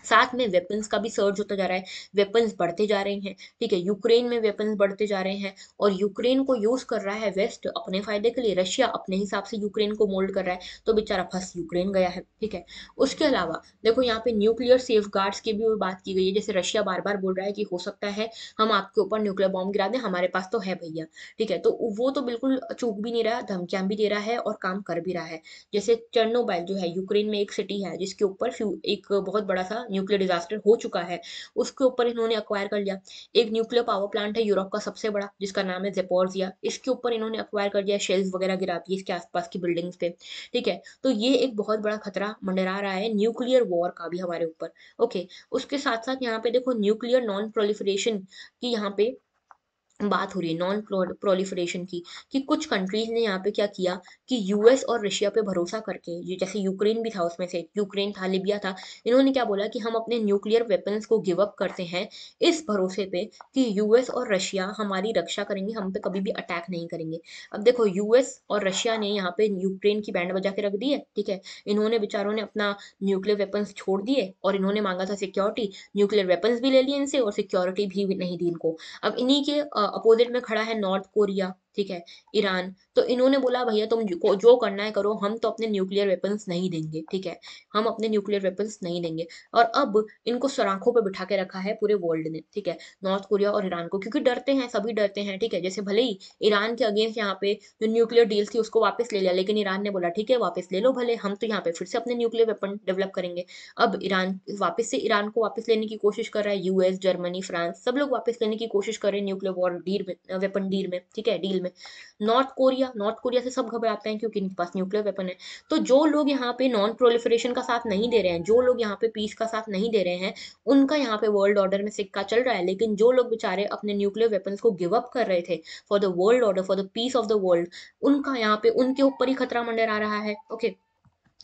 साथ में वेपन्स का भी सर्ज होता जा रहा है, वेपन्स बढ़ते जा रहे हैं, ठीक है। यूक्रेन में वेपन्स बढ़ते जा रहे हैं और यूक्रेन को यूज कर रहा है वेस्ट अपने फायदे के लिए, रशिया अपने हिसाब से यूक्रेन को मोल्ड कर रहा है, तो बेचारा फंस यूक्रेन गया है, ठीक है। उसके अलावा देखो यहाँ पे न्यूक्लियर सेफगार्ड्स की भी बात की गई है। जैसे रशिया बार बार बोल रहा है कि हो सकता है हम आपके ऊपर न्यूक्लियर बॉम्ब गिरा दें, हमारे पास तो है भैया, ठीक है। तो वो तो बिल्कुल चूक भी नहीं रहा, धमकियां भी दे रहा है और काम कर भी रहा है। जैसे चेर्नोबाइल जो है, यूक्रेन में एक सिटी है जिसके ऊपर एक बहुत बड़ा सा न्यूक्लियर डिजास्टर हो चुका है, उसके ऊपर इन्होंने अक्वायर कर लिया। एक न्यूक्लियर पावर प्लांट है यूरोप का सबसे बड़ा जिसका नाम है ज़ेपोरिज़िया, इसके ऊपर इन्होंने अक्वायर कर लिया, शेल्स वगैरह गिरा दिए इसके आसपास की बिल्डिंग्स पे, ठीक है। तो ये एक बहुत बड़ा खतरा मंडरा रहा है न्यूक्लियर वॉर का भी हमारे ऊपर, ओके। उसके साथ साथ यहाँ पे देखो न्यूक्लियर नॉन प्रोलिफरेशन की यहाँ पे बात हो रही है, नॉन प्रोलिफरेशन की, कि कुछ कंट्रीज ने यहाँ पे क्या किया कि यूएस और रशिया पे भरोसा करके, ये जैसे यूक्रेन भी था, उसमें से यूक्रेन था, लीबिया था, इन्होंने क्या बोला कि हम अपने न्यूक्लियर वेपन्स को गिव अप करते हैं इस भरोसे पे कि यूएस और रशिया हमारी रक्षा करेंगे, हम पे कभी भी अटैक नहीं करेंगे। अब देखो यूएस और रशिया ने यहाँ पे यूक्रेन की बैंड बजा के रख दी है, ठीक है। इन्होंने बेचारों ने अपना न्यूक्लियर वेपन्स छोड़ दिए और इन्होंने मांगा था सिक्योरिटी, न्यूक्लियर वेपन्स भी ले लिए इनसे और सिक्योरिटी भी नहीं दी इनको। अब इन्हीं के अपोजिट में खड़ा है नॉर्थ कोरिया, ठीक है, ईरान। तो इन्होंने बोला भैया तुम जो करना है करो, हम तो अपने न्यूक्लियर वेपन्स नहीं देंगे, ठीक है, हम अपने न्यूक्लियर वेपन्स नहीं देंगे। और अब इनको सराखों पे बिठा के रखा है पूरे वर्ल्ड ने, ठीक है, नॉर्थ कोरिया और ईरान को, क्योंकि डरते हैं, सभी डरते हैं, ठीक है। जैसे भले ही ईरान के अगेंस्ट यहाँ पे जो न्यूक्लियर डील थी उसको वापस ले लिया, लेकिन ईरान ने बोला ठीक है वापस ले लो, भले हम तो यहाँ पे फिर से अपने न्यूक्लियर वेपन डेवलप करेंगे। अब ईरान को वापस लेने की कोशिश कर रहा है यूएस, जर्मनी, फ्रांस, सब लोग वापस लेने की कोशिश कर रहे हैं न्यूक्लियर वॉर वेपन डील में, ठीक है, डील में। नॉर्थ कोरिया से सब घबराते हैं क्योंकि इनके पास न्यूक्लियर वेपन है। तो जो लोग यहाँ पे नॉन प्रोलिफरेशन का साथ नहीं दे रहे हैं, जो लोग यहाँ पे पीस का साथ नहीं दे रहे हैं, उनका यहाँ पे वर्ल्ड ऑर्डर में सिक्का चल रहा है। लेकिन जो लोग बेचारे अपने न्यूक्लियर वेपन्स को गिव अप कर रहे थे for the world order, for the peace of the world, उनका यहाँ पे उनके ऊपर ही खतरा मंडरा रहा है, ओके।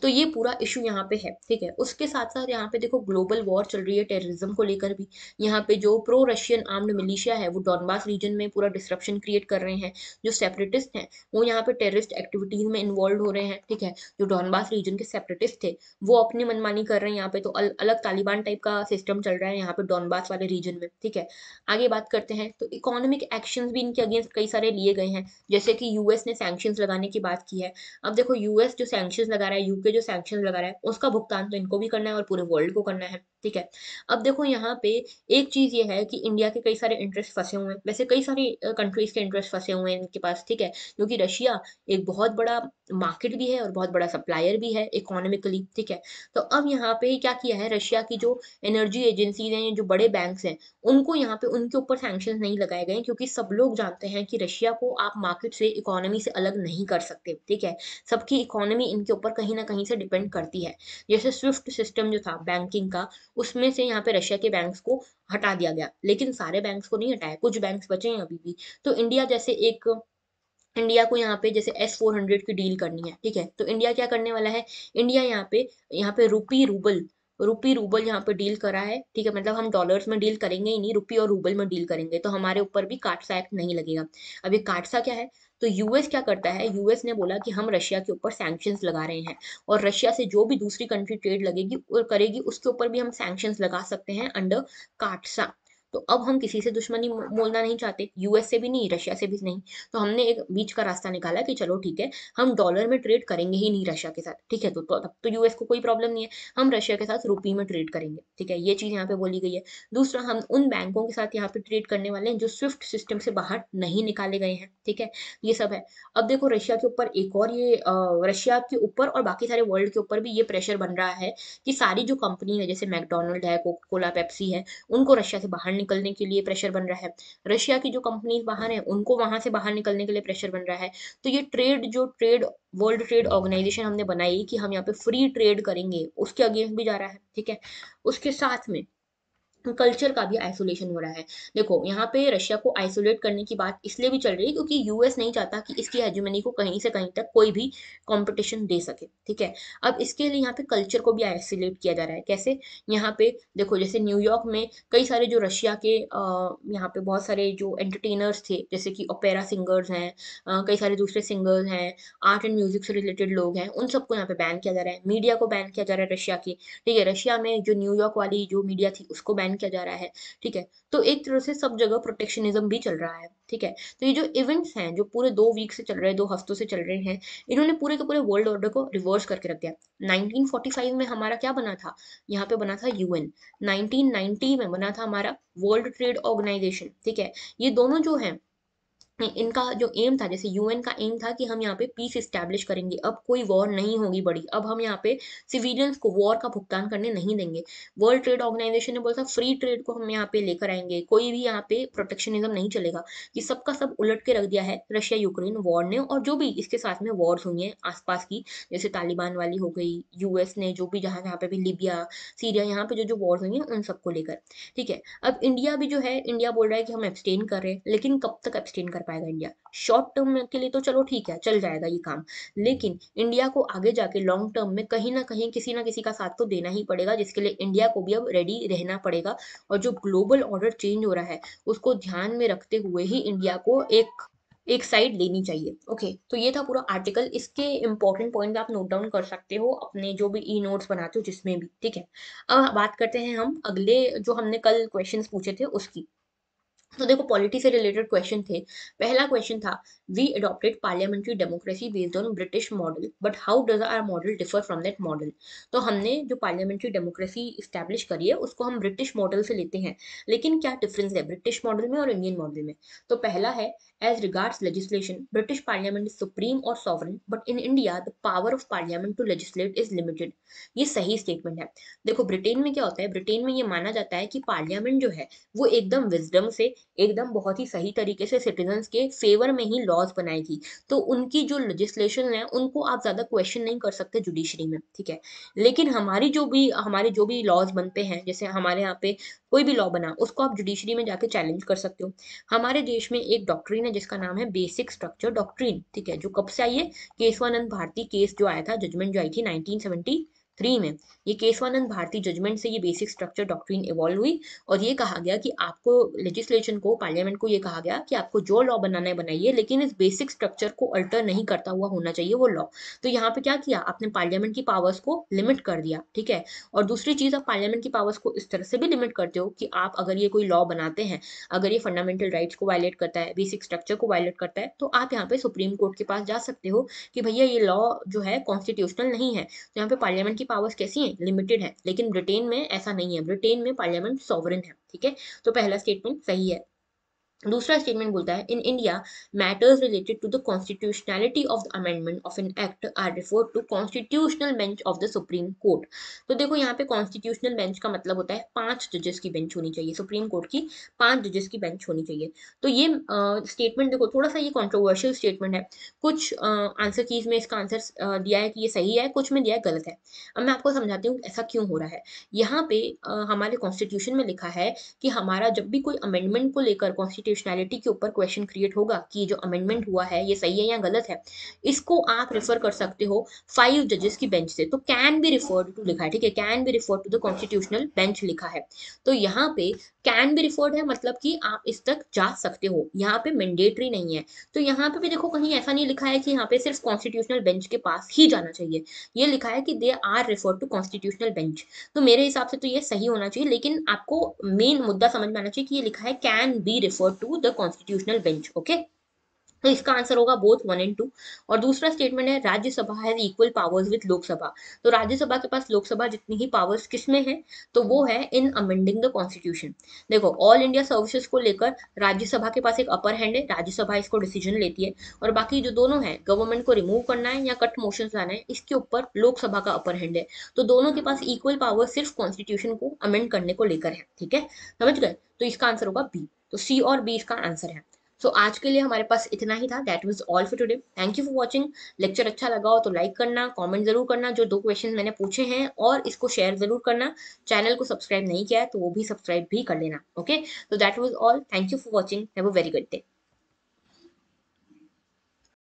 तो ये पूरा इशू यहाँ पे है, ठीक है। उसके साथ साथ यहाँ पे देखो ग्लोबल वॉर चल रही है टेररिज्म को लेकर भी। यहाँ पे जो प्रो रशियन आर्म्ड मिलिशिया है वो डॉनबास रीजन में पूरा डिस्ट्रप्शन क्रिएट कर रहे हैं, जो सेपरेटिस्ट हैं वो यहाँ पे टेररिस्ट एक्टिविटीज में इन्वॉल्व हो रहे हैं, ठीक है। जो डॉनबास रीजन के सेपरेटिस्ट थे वो अपनी मनमानी कर रहे हैं यहाँ पे, तो अलग तालिबान टाइप का सिस्टम चल रहा है यहाँ पे डॉनबास वाले रीजन में, ठीक है। आगे बात करते हैं तो इकोनॉमिक एक्शन भी इनके अगेंस्ट कई सारे लिए गए हैं, जैसे कि यूएस ने सैंक्शन लगाने की बात की है। अब देखो यूएस जो सैंक्शन लगा रहा है, यूके जो सैंक्शन लगा रहा है, उसका भुगतान तो इनको भी करना है और पूरे वर्ल्ड को करना है, ठीक है। अब देखो यहाँ पे एक चीज़ ये है कि इंडिया के कई सारे इंटरेस्ट फंसे हुए हैं, वैसे कई सारी कंट्रीज़ के इंटरेस्ट फंसे हुए हैं इनके पास, ठीक है, क्योंकि रशिया एक बहुत बड़ा मार्केट भी है और बहुत बड़ा सप्लायर भी है इकोनॉमिकली, ठीक है। तो अब यहाँ पे क्या किया है, रशिया की जो एनर्जी एजेंसीज हैं, जो बड़े बैंक्स हैं, उनको यहाँ पे उनके ऊपर सैंक्शन नहीं लगाए गए, क्योंकि सब लोग जानते हैं कि रशिया को आप मार्केट से, इकोनॉमी से अलग नहीं कर सकते, ठीक है, सबकी इकोनॉमी इनके ऊपर कहीं ना कहीं से डिपेंड करती है। जैसे स्विफ्ट सिस्टम जो था बैंकिंग का, उसमें से यहाँ पे रशिया के बैंक्स को हटा दिया गया, लेकिन सारे बैंक्स को नहीं हटाया, कुछ बैंक्स बचे हैं अभी भी। तो इंडिया जैसे एक, इंडिया को यहाँ पे जैसे S-400 की डील करनी है, ठीक है, तो इंडिया क्या करने वाला है, इंडिया यहाँ पे रूपी रूबल यहाँ पे डील करा है, ठीक है, मतलब हम डॉलर्स में डील करेंगे ही नहीं, रूपी और रूबल में डील करेंगे, तो हमारे ऊपर भी काटसा एक्ट नहीं लगेगा। अभी काटसा क्या है, तो यूएस क्या करता है, यूएस ने बोला कि हम रशिया के ऊपर सैंक्शंस लगा रहे हैं और रशिया से जो भी दूसरी कंट्री ट्रेड लगेगी और करेगी उसके ऊपर भी हम सैंक्शंस लगा सकते हैं अंडर काटसा। तो अब हम किसी से दुश्मनी बोलना नहीं चाहते, यूएस से भी नहीं, रशिया से भी नहीं, तो हमने एक बीच का रास्ता निकाला कि चलो ठीक है, हम डॉलर में ट्रेड करेंगे ही नहीं रशिया के साथ, ठीक है, तो तब तो यूएस को कोई प्रॉब्लम नहीं है, हम रशिया के साथ रुपी में ट्रेड करेंगे, ठीक है, ये चीज़ यहाँ पे बोली गई है। दूसरा, हम उन बैंकों के साथ यहाँ पे ट्रेड करने वाले हैं जो स्विफ्ट सिस्टम से बाहर नहीं निकाले गए हैं, ठीक है, ये सब है। अब देखो रशिया के ऊपर एक और ये रशिया के ऊपर और बाकी सारे वर्ल्ड के ऊपर भी ये प्रेशर बन रहा है कि सारी जो कंपनी है, जैसे मैकडोनल्ड है, कोका कोला, पेप्सी है, उनको रशिया से बाहर निकलने के लिए प्रेशर बन रहा है, रशिया की जो कंपनीज बाहर हैं उनको वहां से बाहर निकलने के लिए प्रेशर बन रहा है। तो ये ट्रेड, जो ट्रेड वर्ल्ड ट्रेड ऑर्गेनाइजेशन हमने बनाई कि हम यहाँ पे फ्री ट्रेड करेंगे, उसके अगेंस्ट भी जा रहा है, ठीक है। उसके साथ में कल्चर का भी आइसोलेशन हो रहा है। देखो यहाँ पे रशिया को आइसोलेट करने की बात इसलिए भी चल रही है क्योंकि यूएस नहीं चाहता कि इसकी हेजेमनी को कहीं से कहीं तक कोई भी कंपटीशन दे सके, ठीक है। अब इसके लिए यहाँ पे कल्चर को भी आइसोलेट किया जा रहा है। कैसे? यहाँ पे देखो जैसे न्यूयॉर्क में कई सारे जो रशिया के यहाँ पे बहुत सारे जो एंटरटेनर्स थे, जैसे कि ओपेरा सिंगर्स हैं, कई सारे दूसरे सिंगर्स हैं, आर्ट एंड म्यूजिक से रिलेटेड लोग हैं, उन सबको यहाँ पे बैन किया जा रहा है। मीडिया को बैन किया जा रहा है रशिया की, ठीक है। रशिया में जो न्यूयॉर्क वाली जो मीडिया थी उसको बैन किया जा रहा है, ठीक है। तो एक तरह से सब जगह प्रोटेक्शनिज्म भी चल रहा है, ठीक है। तो ये जो इवेंट्स हैं जो पूरे 2 वीक से चल रहे हैं, 2 हफ्तों से चल रहे हैं, इन्होंने पूरे के पूरे वर्ल्ड ऑर्डर को रिवर्स करके रख दिया। 1945 में हमारा क्या बना था, यहाँ पे बना था यूएन। 1990 में बना था हमारा वर्ल्ड ट्रेड ऑर्गेनाइजेशन, ठीक है। ये दोनों जो है इनका जो एम था, जैसे यूएन का एम था कि हम यहाँ पे पीस इस्टेब्लिश करेंगे, अब कोई वॉर नहीं होगी बड़ी, अब हम यहाँ पे सिविलियंस को वॉर का भुगतान करने नहीं देंगे। वर्ल्ड ट्रेड ऑर्गेनाइजेशन ने बोला था फ्री ट्रेड को हम यहाँ पे लेकर आएंगे, कोई भी यहाँ पे प्रोटेक्शनिज्म नहीं चलेगा। ये सबका सब उलट के रख दिया है रशिया यूक्रेन वॉर ने, और जो भी इसके साथ में वॉर्स हुई हैं आसपास की, जैसे तालिबान वाली हो गई, यूएस ने जो भी जहाँ पे भी लीबिया, सीरिया, यहाँ पे जो वॉर्स हुई हैं उन सबको लेकर, ठीक है। अब इंडिया भी जो है, इंडिया बोल रहा है कि हम एब्सटेन कर रहे हैं, लेकिन कब तक एब्सटेन पाएगा इंडिया? शॉर्ट टर्म के लिए तो चलो ठीक है, चल जाएगा ये काम, लेकिन इंडिया को आगे जाके लॉन्ग टर्म में कहीं ना कहीं किसी ना किसी का साथ तो देना ही पड़ेगा, जिसके लिए इंडिया को भी अब रेडी रहना पड़ेगा। और जो ग्लोबल ऑर्डर चेंज हो रहा है उसको ध्यान में रखते हुए ही इंडिया को एक साइड लेनी चाहिए। ओके, तो ये था पूरा आर्टिकल। इसके इंपॉर्टेंट पॉइंट आप नोट डाउन कर सकते हो अपने जो भी ई नोट्स बनाते हो जिसमें भी, ठीक है। अब बात करते हैं हम अगले, जो हमने कल क्वेश्चंस पूछे थे उसकी। तो देखो पॉलिटी से रिलेटेड क्वेश्चन थे। पहला क्वेश्चन था, we adopted parliamentary democracy based on British model but how does our model differ from that model. तो हमने जो पार्लियामेंट्री डेमोक्रेसी इस्टेब्लिश करी है उसको हम ब्रिटिश मॉडल से लेते हैं, लेकिन क्या डिफरेंस है ब्रिटिश मॉडल में और इंडियन मॉडल में। तो पहला है, as regards legislation British parliament is supreme और sovereign but in India the power of parliament to legislate is limited. ये सही स्टेटमेंट है। देखो ब्रिटेन में क्या होता है, ब्रिटेन में ये माना जाता है कि पार्लियामेंट जो है वो एकदम विजडम से, एकदम बहुत ही सही तरीके से सिटीजन्स के फेवर में ही लॉज बनाएगी, तो उनकी जो लेजिस्लेशन है उनको आप ज़्यादा क्वेश्चन नहीं कर सकते जुडिशरी में, ठीक है। लेकिन हमारे जो भी लॉज बनते हैं, जैसे हमारे यहाँ पे कोई भी लॉ बना उसको आप जुडिशरी में जाके चैलेंज कर सकते हो। हमारे देश में एक डॉक्ट्रिन है जिसका नाम है बेसिक स्ट्रक्चर डॉक्ट्रिन, ठीक है, जो कब से आई है, केसवानंद भारती केस जो आया था, जजमेंट जो आई थी 1973 में, ये केसवानंद भारती जजमेंट से ये बेसिक स्ट्रक्चर डॉक्ट्रिन इवॉल्व हुई और ये कहा गया कि आपको लेजिस्लेशन को, पार्लियामेंट को ये कहा गया कि आपको जो लॉ बनाना है बनाइए, लेकिन इस बेसिक स्ट्रक्चर को अल्टर नहीं करता हुआ होना चाहिए वो लॉ। तो यहाँ पे क्या किया, आपने पार्लियामेंट की पावर्स को लिमिट कर दिया, ठीक है। और दूसरी चीज़, आप पार्लियामेंट की पावर्स को इस तरह से भी लिमिट करते हो कि आप अगर ये कोई लॉ बनाते हैं, अगर ये फंडामेंटल राइट्स को वायलेट करता है, बेसिक स्ट्रक्चर को वायलेट करता है, तो आप यहाँ पे सुप्रीम कोर्ट के पास जा सकते हो कि भैया ये लॉ जो है कॉन्स्टिट्यूशनल नहीं है, तो यहाँ पे पार्लियामेंट की पावर्स कैसी हैं, लिमिटेड है, लेकिन ब्रिटेन में ऐसा नहीं है, ब्रिटेन में पार्लियामेंट सॉवरेन है। ठीक है, तो पहला स्टेटमेंट सही है। दूसरा स्टेटमेंट बोलता है, in India matters related to the constitutionality of the amendment of an act are referred to constitutional bench of the supreme court. तो देखो यहाँ पे कॉन्स्टिट्यूशनल बेंच का मतलब होता है 5 जजेस की बेंच होनी चाहिए, सुप्रीम कोर्ट की 5 जजेस की बेंच होनी चाहिए। तो ये स्टेटमेंट देखो थोड़ा सा ये कॉन्ट्रोवर्शियल स्टेटमेंट है, कुछ आंसर कीज में इसका आंसर दिया है कि ये सही है, कुछ में दिया है गलत है। अब मैं आपको समझाती हूँ ऐसा क्यों हो रहा है। यहाँ पे हमारे कॉन्स्टिट्यूशन में लिखा है कि हमारा जब भी कोई अमेंडमेंट को लेकर कॉन्स्टिट्यूशनैलिटी के ऊपर क्वेश्चन क्रिएट होगा कि जो अमेंडमेंट हुआ है ये सही है या गलत है, इसको आप रेफर कर सकते हो 5 जजेस की बेंच से। तो कैन बी रिफर्ड टू लिखा है, ठीक है, can be referred to the constitutional bench लिखा है। तो यहाँ पे कैन बी रिफर्ड है मतलब कि आप इस तक जा सकते हो, यहाँ पे मैंडेटरी नहीं है। तो यहाँ पे भी देखो कहीं ऐसा नहीं लिखा है कि यहाँ पे सिर्फ कॉन्स्टिट्यूशनल बेंच के पास ही जाना चाहिए, ये लिखा है कि they are referred to constitutional bench. तो मेरे हिसाब से तो ये सही होना चाहिए, लेकिन आपको मेन मुद्दा समझ में आना चाहिए कि ये लिखा है can be referred to the constitutional bench, okay? तो इसका आंसर होगा बोथ 1 और 2। और दूसरा स्टेटमेंट है Rajya Sabha has equal powers with Lok Sabha. तो राज्यसभा के पास लोकसभा जितनी ही पावर्स किसमें है, तो वो है इन अमेंडिंग द कॉन्स्टिट्यूशन। देखो ऑल इंडिया सर्विसेज को लेकर राज्यसभा के पास एक अपर हैंड है, राज्यसभा इसको डिसीजन लेती है, और बाकी जो दोनों है गवर्नमेंट को रिमूव करना है या कट मोशन लाना है इसके ऊपर लोकसभा का अपर हैंड है। तो दोनों के पास इक्वल पावर सिर्फ कॉन्स्टिट्यूशन को अमेंड करने को लेकर है। ठीक है, समझ गए, तो इसका आंसर होगा बी। तो सी और बी इसका आंसर है। तो आज के लिए हमारे पास इतना ही था। That was all for today. Thank you for watching. Lecture अच्छा लगा हो तो लाइक करना, कमेंट जरूर करना जो 2 क्वेश्चन मैंने पूछे हैं, और इसको शेयर जरूर करना। चैनल को सब्सक्राइब नहीं किया है तो वो भी सब्सक्राइब भी कर लेना। ओके, तो that was all. Thank you for watching. Have a very good day.